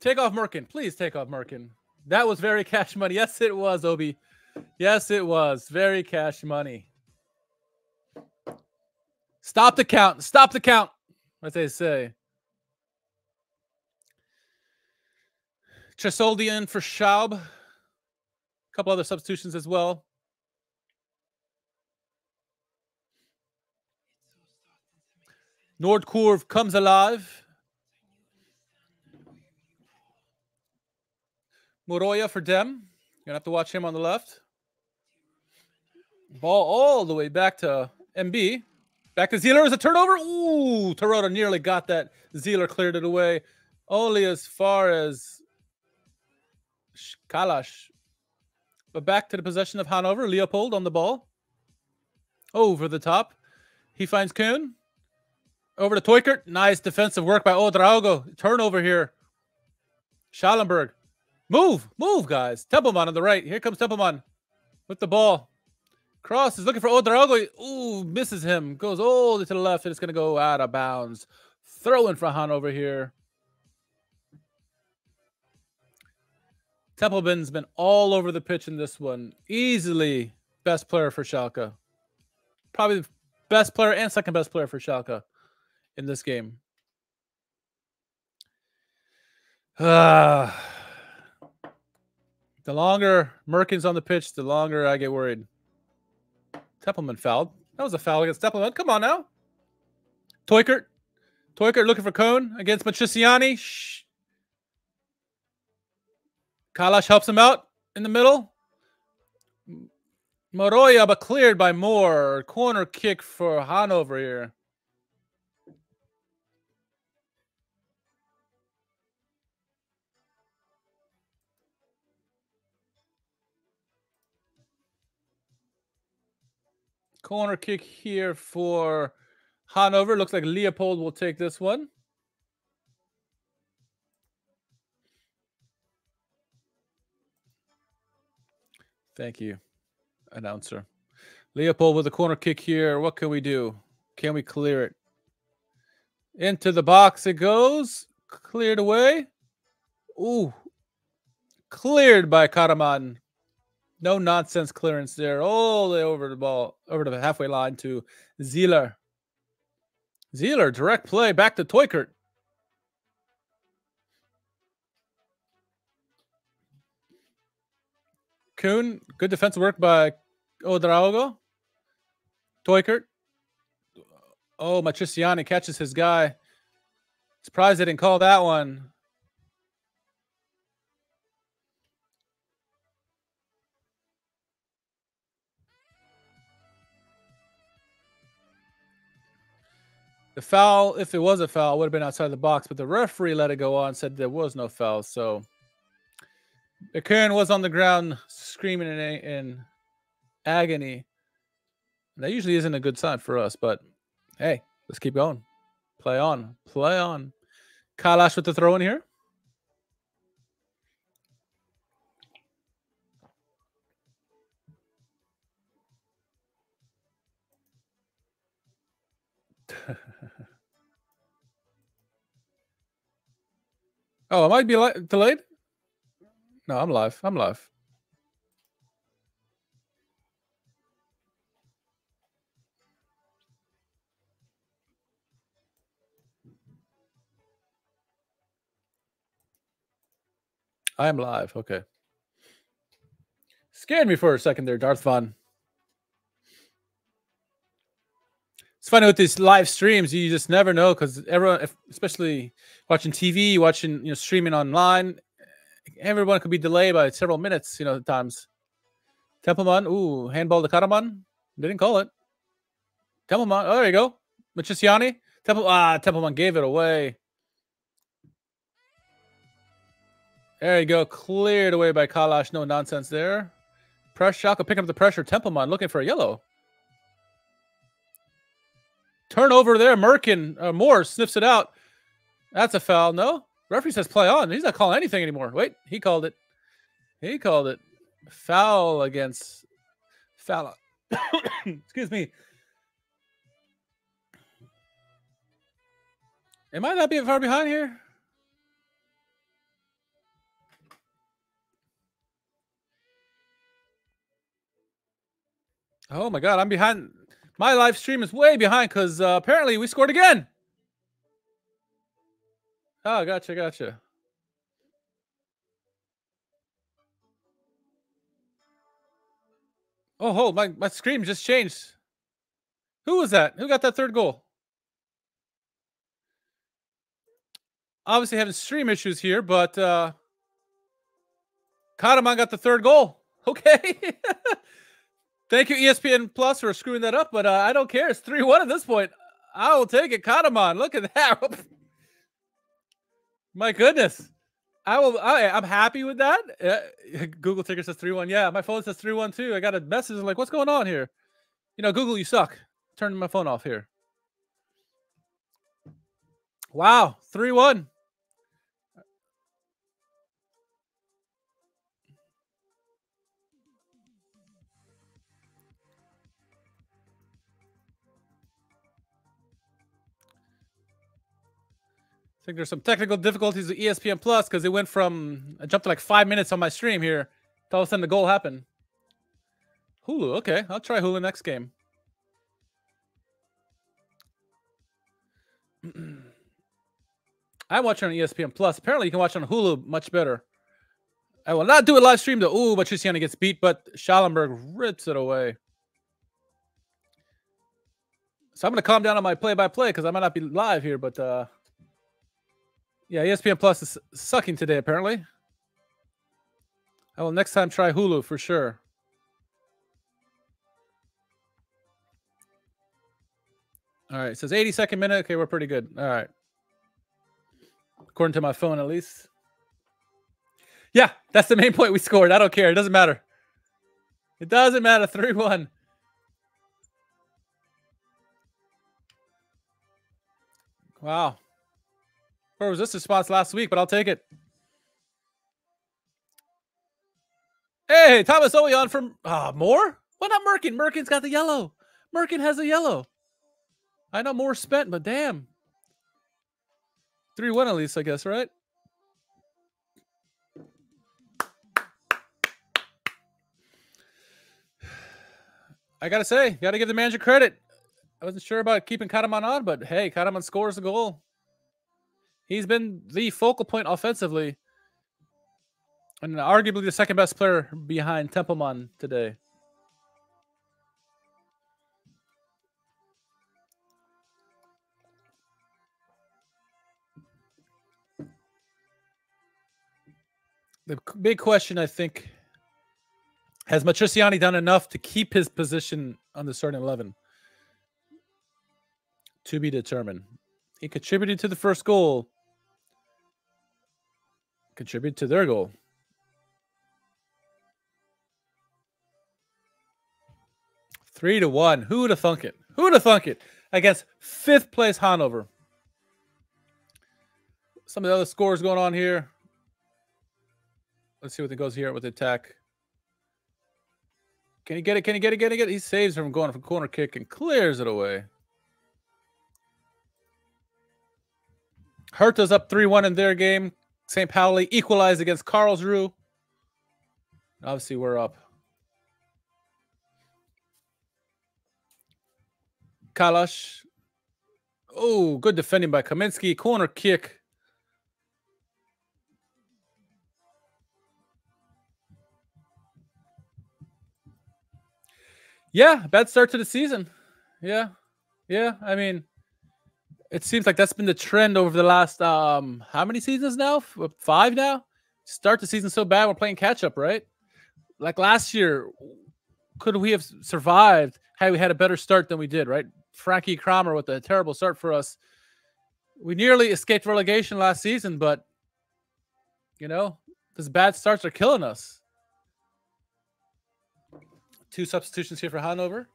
Take off Merkin. Please take off Merkin. That was very cash money. Yes, it was, Obi. Yes, it was. Very cash money. Stop the count. Stop the count. What they say. Tresoldian for Schaub. A couple other substitutions as well. Nordkurve comes alive. Moroya for Dem. You're going to have to watch him on the left. Ball all the way back to MB. Back to Zieler. Is a turnover? Ooh, Tarota nearly got that. Zieler cleared it away. Only as far as Kailash. But back to the possession of Hanover. Leopold on the ball. Over the top. He finds Kuhn. Over to Teuchert. Nice defensive work by Odraogo. Turnover here. Schallenberg. Move, move, guys. Tempelmann on the right. Here comes Tempelmann with the ball. Cross is looking for Odraogo. Ooh, misses him. Goes all the way to the left, and it's going to go out of bounds. Throw in for Hanover here. Tempelmann's been all over the pitch in this one. Easily best player for Schalke. Probably the best player and second best player for Schalke in this game. The longer Merkin's on the pitch, the longer I get worried. Tempelmann fouled. That was a foul against Tempelmann. Come on now. Teuchert. Teuchert looking for Cone against Matriciani. Shh. Kailash helps him out in the middle. Moroya, but cleared by Moore. Corner kick for Hanover here. Corner kick here for Hanover. Looks like Leopold will take this one. Thank you, announcer. Leopold with a corner kick here. What can we do? Can we clear it? Into the box it goes. Cleared away. Ooh. Cleared by Karaman. No nonsense clearance there. All the way over the ball, over the halfway line to Zieler. Zieler, direct play back to Teuchert. Kuhn, good defensive work by Odraogo. Teuchert. Oh, Matriciani catches his guy. Surprised they didn't call that one. The foul, if it was a foul, would have been outside the box, but the referee let it go on, said there was no foul. So the Karen was on the ground screaming in agony. That usually isn't a good sign for us, but hey, let's keep going. Play on, play on. Kailash with the throw in here. Oh, I might be delayed. No, I'm live. I'm live. I am live. Okay. Scared me for a second there, Darth Vaughn. It's funny with these live streams, you just never know, because everyone, especially watching TV, watching, you know, streaming online, everyone could be delayed by several minutes, you know, at times. Tempelmann, ooh, handball to Karaman. Didn't call it. Tempelmann, oh, there you go. Matriciani. Tempelmann gave it away. There you go. Cleared away by Kailash. No nonsense there. Press Schalke picking up the pressure. Tempelmann looking for a yellow. Turnover there. Merkin, Moore sniffs it out. That's a foul. No. Referee says play on. He's not calling anything anymore. Wait, he called it. He called it. Foul against Falla. Excuse me. Am I not being far behind here? Oh my God, I'm behind. My live stream is way behind because apparently we scored again. Oh, gotcha, gotcha. Oh, hold, my screen just changed. Who was that? Who got that third goal? Obviously having stream issues here, but Karaman got the third goal. Okay. Thank you, ESPN Plus, for screwing that up, but I don't care. It's 3-1 at this point. I will take it. Karaman, look at that. My goodness. I'm happy with that. Google ticker says 3-1. Yeah, my phone says 3-1 too. I got a message. I'm like, what's going on here? You know, Google, you suck. Turn my phone off here. Wow, 3-1. I think there's some technical difficulties with ESPN Plus because it went from, I jumped to like 5 minutes on my stream here. All of a sudden the goal happened. Hulu, okay. I'll try Hulu next game. I watch it on ESPN Plus. Apparently you can watch it on Hulu much better. I will not do a live stream though. Ooh, Matriciani gets beat, but Schallenberg rips it away. So I'm going to calm down on my play-by-play because I might not be live here, but... yeah, ESPN Plus is sucking today, apparently. I will next time try Hulu for sure. All right, it says 82nd minute. Okay, we're pretty good. All right. According to my phone, at least. Yeah, that's the main point we scored. I don't care. It doesn't matter. It doesn't matter. 3-1. Wow. Or was this response last week, but I'll take it. Hey, Thomas Oyan from Moore? Why not Merkin? Merkin's got the yellow. Merkin has a yellow. I know Moore spent, but damn. 3-1 at least, I guess, right? I got to say, got to give the manager credit. I wasn't sure about keeping Karaman on, but hey, Karaman scores the goal. He's been the focal point offensively and arguably the second best player behind Tempelmann today. The big question, I think, has Matriciani done enough to keep his position on the starting 11? To be determined. He contributed to the first goal. Contribute to their goal. Three to one. Who would have thunk it? Who would have thunk it? Against fifth place Hanover. Some of the other scores going on here. Let's see what it goes here with the attack. Can he get it? Can he get it? Can he get it? He saves from going for corner kick and clears it away. Hertha's up 3-1 in their game. St. Pauli equalized against Karlsruhe. Obviously, we're up. Kailash. Oh, good defending by Kaminsky. Corner kick. Yeah, bad start to the season. Yeah. Yeah, I mean, it seems like that's been the trend over the last how many seasons now? 5 now? Start the season so bad, we're playing catch-up, right? Like last year, could we have survived had we had a better start than we did, right? Frankie Kramer with a terrible start for us. We nearly escaped relegation last season, but, you know, those bad starts are killing us. 2 substitutions here for Hanover.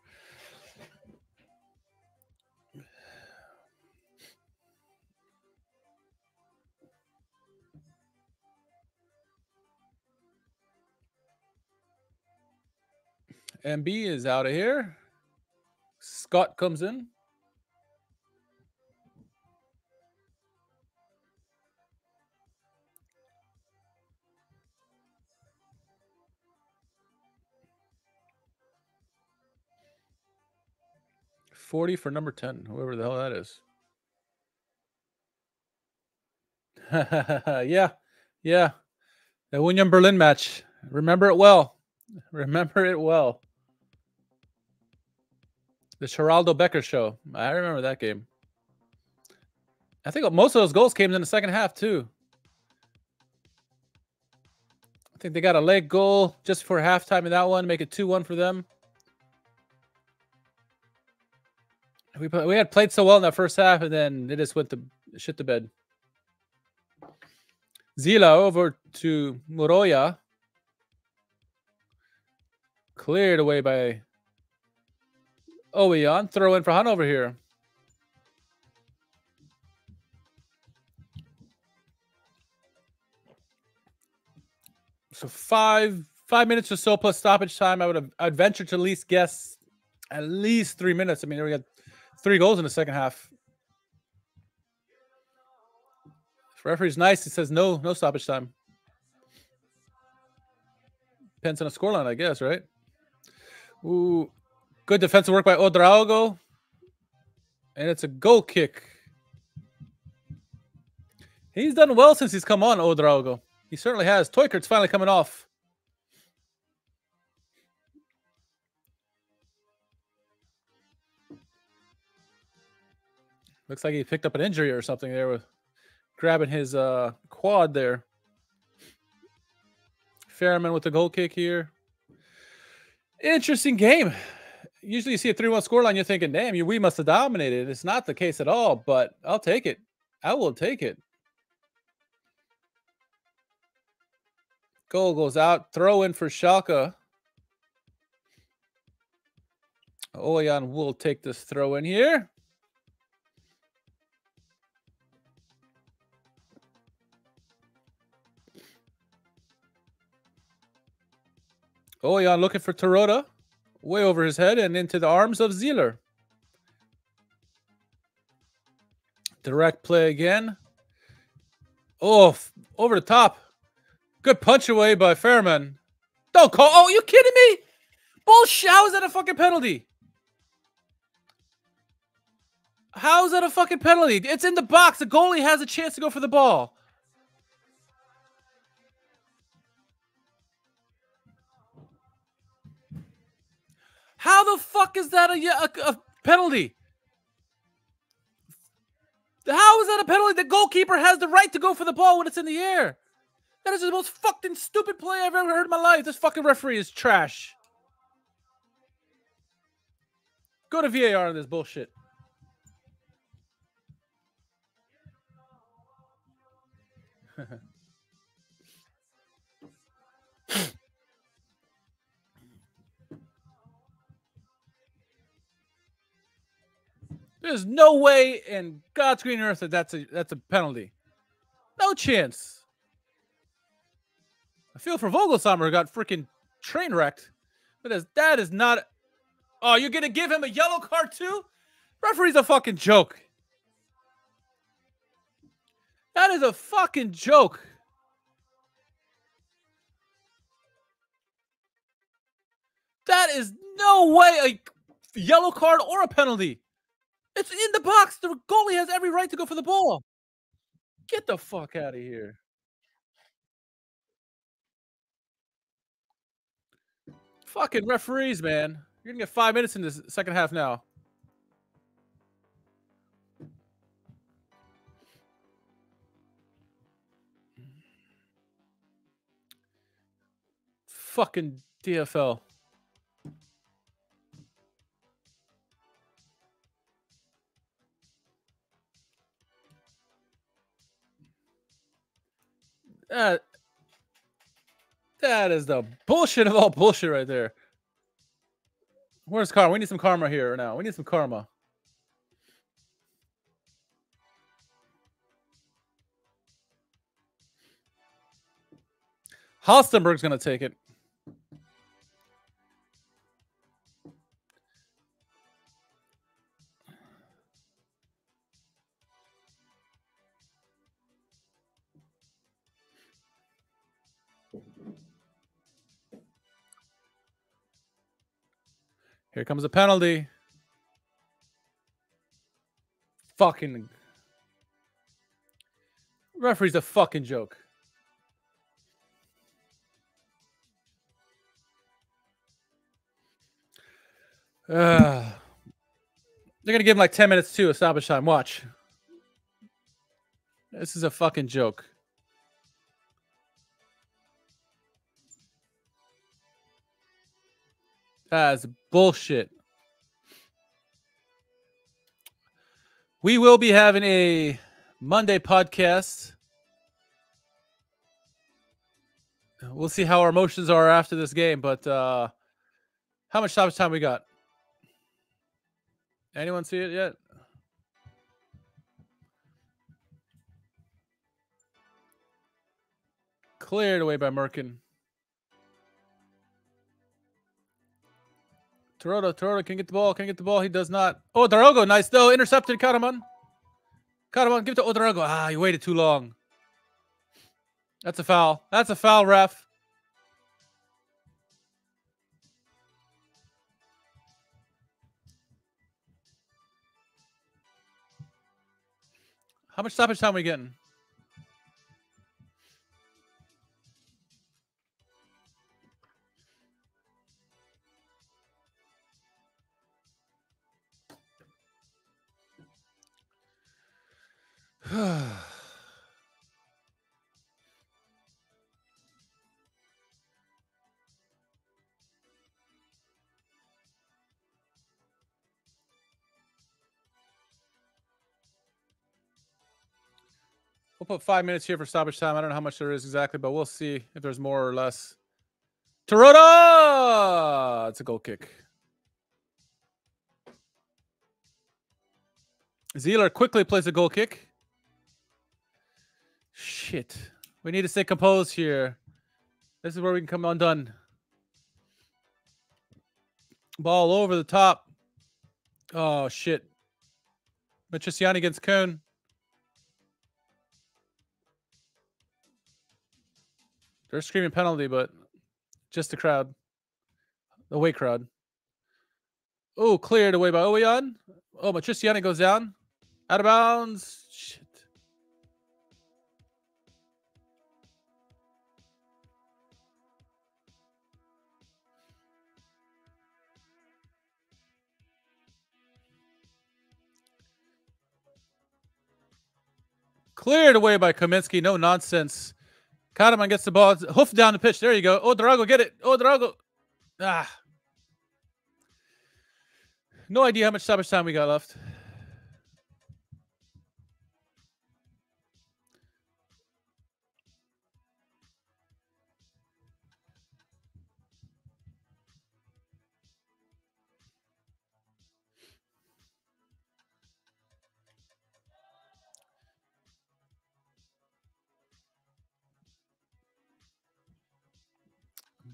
MB is out of here. Scott comes in. $40 for number 10, whoever the hell that is. Yeah. The Union Berlin match. Remember it well. Remember it well. The Geraldo Becker show. I remember that game. I think most of those goals came in the second half, too. I think they got a late goal just before halftime in that one, make it 2-1 for them. We had played so well in that first half, and then they just went to shit to bed. Zila over to Moroya. Cleared away by Oyan. Throw in for Hanover here. So five minutes or so plus stoppage time. I'd venture to at least guess at least 3 minutes. I mean, we got 3 goals in the second half. If referee's nice, he says no stoppage time. Depends on a scoreline, I guess, right? Ooh, good defensive work by Odraogo. And it's a goal kick. He's done well since he's come on, Odraogo. He certainly has. Teuchert's finally coming off. Looks like he picked up an injury or something there with grabbing his quad there. Fairman with the goal kick here. Interesting game. Usually you see a 3-1 scoreline, you're thinking, damn, we must have dominated. It's not the case at all, but I'll take it. I will take it. Goal goes out. Throw in for Schalke. Oyan will take this throw in here. Oyan looking for Tarota. Way over his head and into the arms of Zieler. Direct play again. Oh, over the top. Good punch away by Fairman. Don't call. Oh, you kidding me? Bullshit. How is that a fucking penalty? How is that a fucking penalty? It's in the box. The goalie has a chance to go for the ball. How the fuck is that a penalty? How is that a penalty? The goalkeeper has the right to go for the ball when it's in the air. That is the most fucking stupid play I've ever heard in my life. This fucking referee is trash. Go to VAR on this bullshit. There's no way in God's green earth that that's a penalty. No chance. I feel for Vogelsammer, who got freaking train wrecked. But that is not... Oh, you're going to give him a yellow card too? Referee's a fucking joke. That is a fucking joke. That is no way a yellow card or a penalty. It's in the box. The goalie has every right to go for the ball. Get the fuck out of here. Fucking referees, man. You're going to get 5 minutes in this second half now. fucking DFL. That is the bullshit of all bullshit right there. Where's karma? We need some karma here now. We need some karma. Halstenberg's going to take it. Here comes a penalty. Fucking referee's a fucking joke. They're gonna give him like 10 minutes too, a stoppage time. Watch. This is a fucking joke. That's bullshit. We will be having a Monday podcast. We'll see how our emotions are after this game, but how much time we got? Anyone see it yet? Cleared away by Merkin. Tarota can get the ball. He does not. Odraogo, nice though. Intercepted. Karaman. Karaman, give it to Odraogo. Ah, you waited too long. That's a foul. That's a foul, ref. How much stoppage time are we getting? We'll put 5 minutes here for stoppage time. I don't know how much there is exactly, but we'll see if there's more or less. Tarota! It's a goal kick. Zieler quickly plays a goal kick. Shit. We need to stay composed here. This is where we can come undone. Ball over the top. Oh, shit. Matriciani against Kuhn. They're screaming penalty, but just the crowd. The away crowd. Oh, cleared away by Oyan. Oh, Matriciani goes down. Out of bounds. Shit. Cleared away by Kaminsky. No nonsense. Karaman gets the ball. It's hoof down the pitch. There you go. Odrago, get it. Odrago. Ah. No idea how much stoppage time we got left.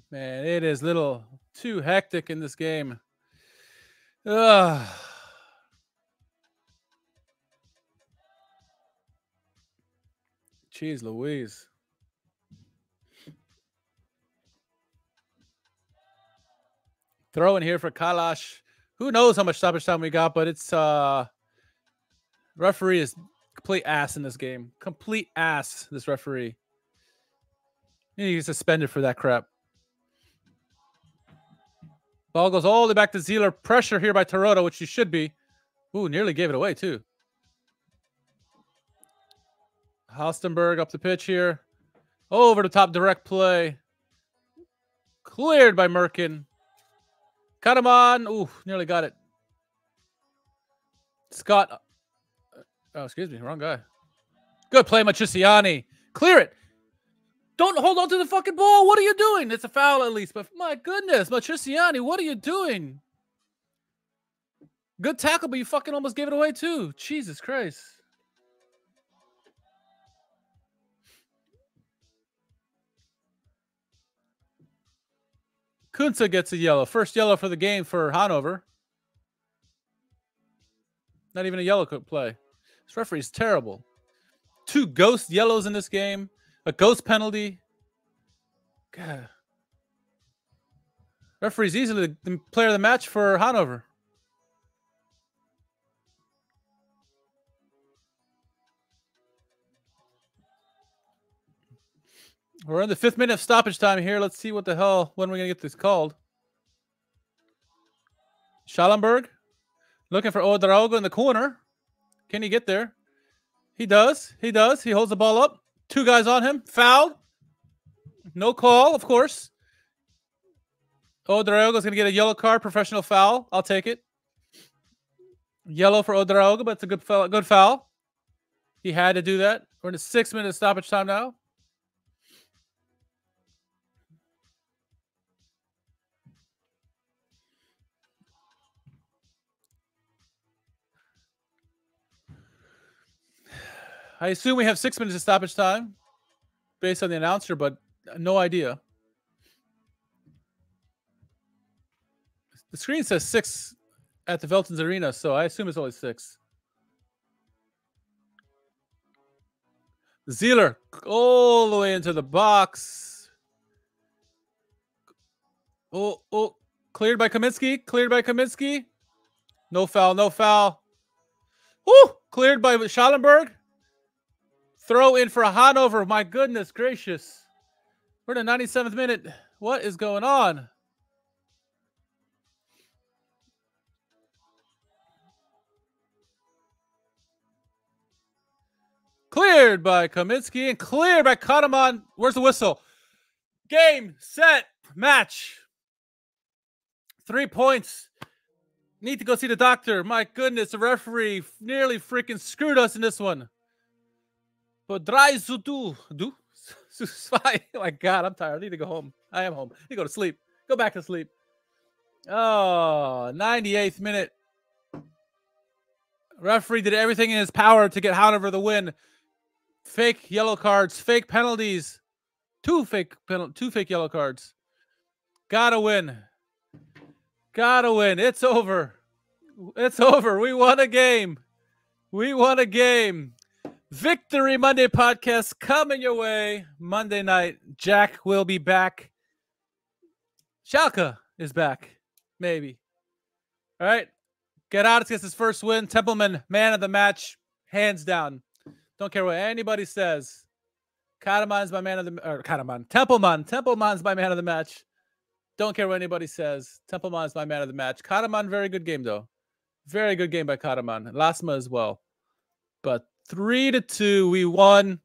Man, it is a little too hectic in this game. Ugh. Jeez Louise. Throw in here for Kailash. Who knows how much stoppage time we got, but it's referee is complete ass in this game. Complete ass, this referee. You need to get suspended for that crap. Ball goes all the way back to Zieler. Pressure here by Tarota, which you should be. Ooh, nearly gave it away, too. Halstenberg up the pitch here. Over the top, direct play. Cleared by Merkin. Karaman. Ooh, nearly got it. Scott. Oh, excuse me. Wrong guy. Good play, Matriciani. Clear it. Don't hold on to the fucking ball. What are you doing? It's a foul at least. But my goodness, Matriciani, what are you doing? Good tackle, but you fucking almost gave it away too. Jesus Christ. Kunze gets a yellow. First yellow for the game for Hanover. Not even a yellow could play. This referee's terrible. Two ghost yellows in this game. A ghost penalty. God. Referee's easily the player of the match for Hanover. We're in the 5th minute of stoppage time here. Let's see what the hell, when we're going to get this called. Schallenberg looking for Odraogo in the corner. Can he get there? He does. He does. He holds the ball up. Two guys on him. Fouled. No call, of course. Odraogo's going to get a yellow card. Professional foul. I'll take it. Yellow for Odraogo, but it's a good foul. He had to do that. We're in the 6th minute stoppage time now. I assume we have 6 minutes of stoppage time based on the announcer, but no idea. The screen says 6 at the Veltins Arena, so I assume it's only 6. Zieler all the way into the box. Oh, cleared by Kaminsky. Cleared by Kaminsky. No foul, no foul. Woo! Cleared by Schallenberg. Throw in for Hanover. My goodness gracious. We're in the 97th minute. What is going on? Cleared by Kaminsky and cleared by Karaman. Where's the whistle? Game, set, match. 3 points. Need to go see the doctor. My goodness, the referee nearly freaking screwed us in this one. My God, I'm tired. I need to go home. I am home. I need to go to sleep. Go back to sleep. Oh, 98th minute. Referee did everything in his power to get Hanover the win. Fake yellow cards, fake penalties. Two fake yellow cards. Gotta win. Gotta win. It's over. It's over. We won a game. We won a game. Victory Monday podcast coming your way Monday night. Jack will be back. Schalke is back, maybe. All right. Geradas gets his first win. Tempelmann, man of the match, hands down. Don't care what anybody says. Tempelmann's my man of the match. Don't care what anybody says. Tempelmann's my man of the match. Karaman, very good game, though. Very good game by Karaman. Lasme as well. But 3-2, we won.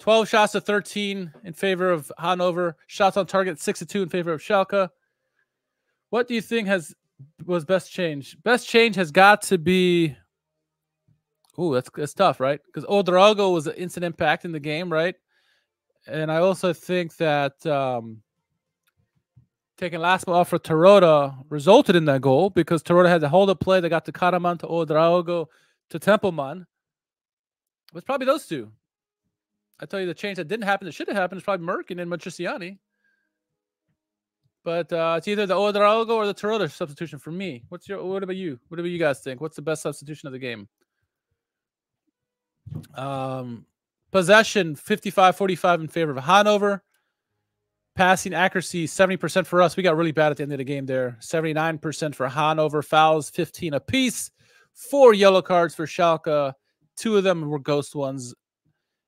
12 shots to 13 in favor of Hanover. Shots on target 6-2 in favor of Schalke. What do you think was best change? Best change has got to be. Ooh, that's tough, right? Because Odrago was an instant impact in the game, right? And I also think that taking Lasme off for Tarota resulted in that goal because Tarota had to hold a play that got to Karaman, to Odrago, to Tempelmann. It was probably those two. I tell you, the change that didn't happen, that should have happened, is probably Merkin and Matriciani. But it's either the Odraogo or the Terodde substitution for me. What about you? What do you guys think? What's the best substitution of the game? Possession 55-45 in favor of Hanover. Passing accuracy 70% for us. We got really bad at the end of the game there. 79% for Hanover. Fouls 15 apiece. 4 yellow cards for Schalke. 2 of them were ghost ones.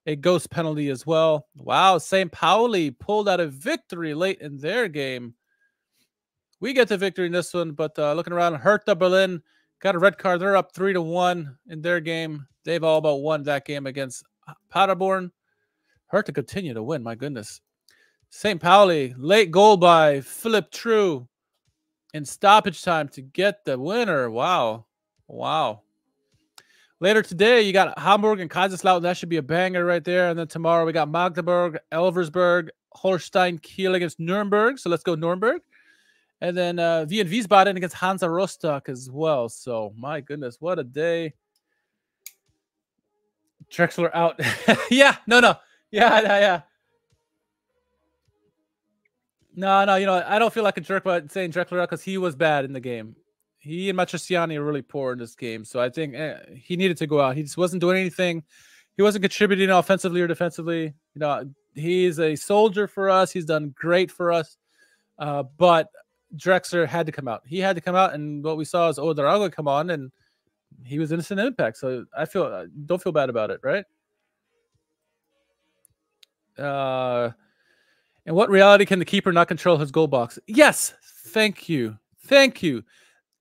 A ghost penalty as well. Wow, St. Pauli pulled out a victory late in their game. We get the victory in this one, but looking around, Hertha Berlin got a red card. They're up 3-1 in their game. They've all but won that game against Paderborn. Hertha continue to win, my goodness. St. Pauli, late goal by Philip True in stoppage time to get the winner. Wow. Wow. Later today, you got Hamburg and Kaiserslautern. That should be a banger right there. And then tomorrow, we got Magdeburg, Elversberg, Holstein Kiel against Nuremberg. So let's go Nuremberg. And then VN Wiesbaden against Hansa Rostock as well. So, my goodness, what a day. Drexler out. Yeah, no. Yeah. No, you know, I don't feel like a jerk about saying Drexler out because he was bad in the game. He and Matriciani are really poor in this game. So, I think he needed to go out. He just wasn't doing anything. He wasn't contributing offensively or defensively. You know, he's a soldier for us. He's done great for us. But Drexler had to come out. He had to come out, and what we saw is Odraogo come on, and he was innocent impact. So I don't feel bad about it, right? And what reality can the keeper not control his goal box? Yes, thank you.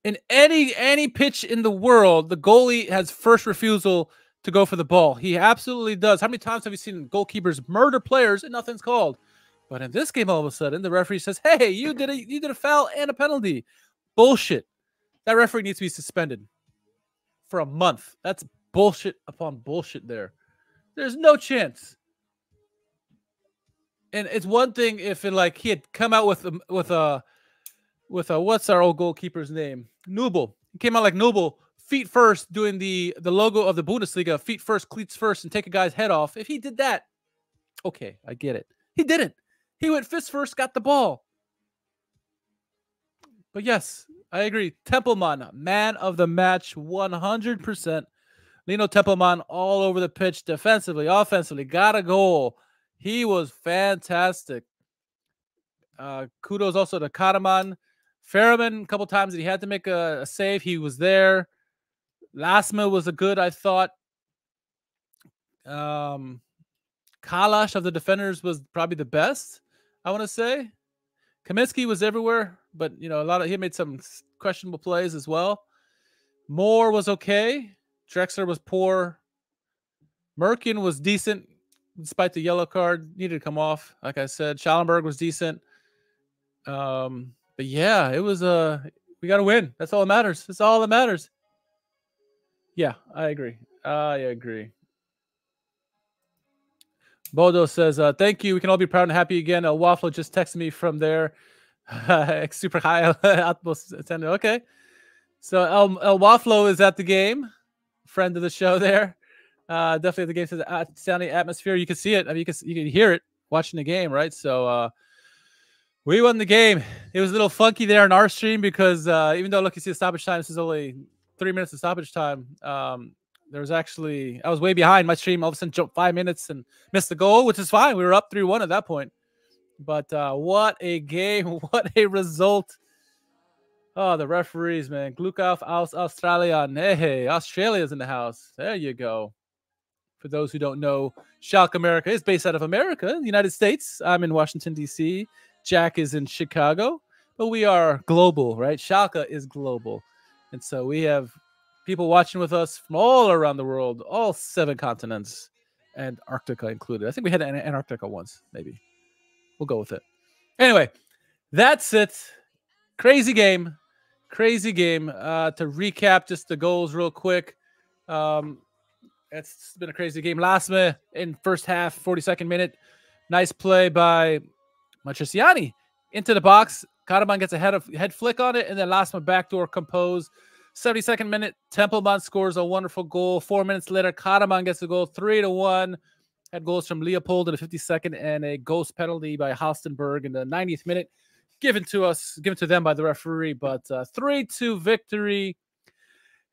In any pitch in the world, the goalie has first refusal to go for the ball. He absolutely does. How many times have you seen goalkeepers murder players and nothing's called? But in this game, all of a sudden, the referee says, hey, you did a foul and a penalty. Bullshit. That referee needs to be suspended for a month. That's bullshit upon bullshit there. There's no chance. And it's one thing if it, like, he had come out with a what's our old goalkeeper's name? Nubel. He came out like Nubel, feet first, doing the logo of the Bundesliga, feet first, cleats first, and take a guy's head off. If he did that, okay, I get it. He didn't. He went fist first, got the ball. But yes, I agree. Tempelmann, man of the match, 100%. Lino Tempelmann all over the pitch, defensively, offensively, got a goal. He was fantastic. Kudos also to Karaman. Fairman, a couple times that he had to make a save, he was there. Lasme was a good, I thought. Kailash of the defenders was probably the best, I want to say. Kaminsky was everywhere, but you know, he made some questionable plays as well. Moore was okay. Drexler was poor. Merkin was decent, despite the yellow card. Needed to come off, like I said. Schallenberg was decent. But yeah, it was we got to win. That's all that matters. That's all that matters. Yeah, I agree. Bodo says, thank you. We can all be proud and happy again. Waffle just texted me from there. Super high. Okay. So El Wafflo is at the game. Friend of the show there. Definitely at the game. Says, outstanding atmosphere. You can see it. I mean, you can hear it watching the game, right? So we won the game. It was a little funky there in our stream because even though, look, you see the stoppage time. This is only 3 minutes of stoppage time. There was actually, I was way behind my stream. All of a sudden jumped 5 minutes and missed the goal, which is fine. We were up 3-1 at that point. But what a game. What a result. Oh, the referees, man. Glukauf aus Australia. Hey, Australia's in the house. There you go. For those who don't know, Schalke America is based out of America, the United States. I'm in Washington, D.C. Jack is in Chicago. But we are global, right? Schalke is global. And so we have people watching with us from all around the world, all 7 continents, and Antarctica included. I think we had Antarctica once, maybe. We'll go with it. Anyway, that's it. Crazy game. To recap just the goals real quick. It's been a crazy game. Lasme in first half, 42nd minute. Nice play by Matriciani into the box. Karaman gets a head flick on it, and then Lasme backdoor compose. 72nd minute, Tempelmann scores a wonderful goal. 4 minutes later, Karaman gets the goal, 3-1. Had goals from Leopold in the 52nd and a ghost penalty by Halstenberg in the 90th minute, given to them by the referee. But 3-2 victory.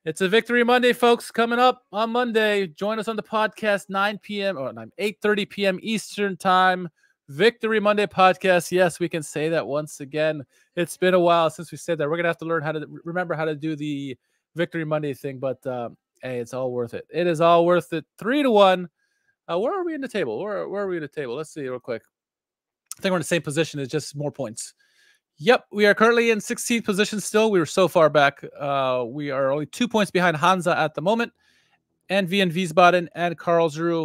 It's a Victory Monday, folks. Coming up on Monday, join us on the podcast 8:30 p.m. Eastern time. Victory Monday podcast. Yes, we can say that once again. It's been a while since we said that. We're gonna have to learn how to remember how to do the Victory Monday thing, but hey, it's all worth it. It is all worth it. 3-1. Where are we in the table? Where are we in the table? Let's see real quick. I think we're in the same position. It's just more points. Yep, we are currently in 16th position still. We were so far back. We are only 2 points behind Hansa at the moment, and VN Wiesbaden and Karlsruhe.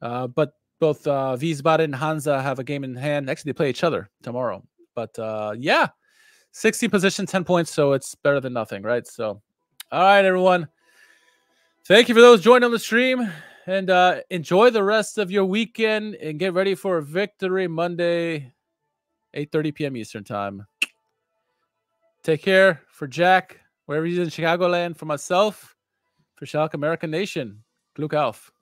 But both Wiesbaden and Hansa have a game in hand. Actually, they play each other tomorrow. But yeah, 16th position, 10 points, so it's better than nothing, right? So, all right, everyone. Thank you for those joining on the stream. And enjoy the rest of your weekend and get ready for a victory Monday, 8:30 p.m. Eastern time. Take care. For Jack, wherever he's in Chicagoland, for myself, for Schalke American Nation, Glück auf.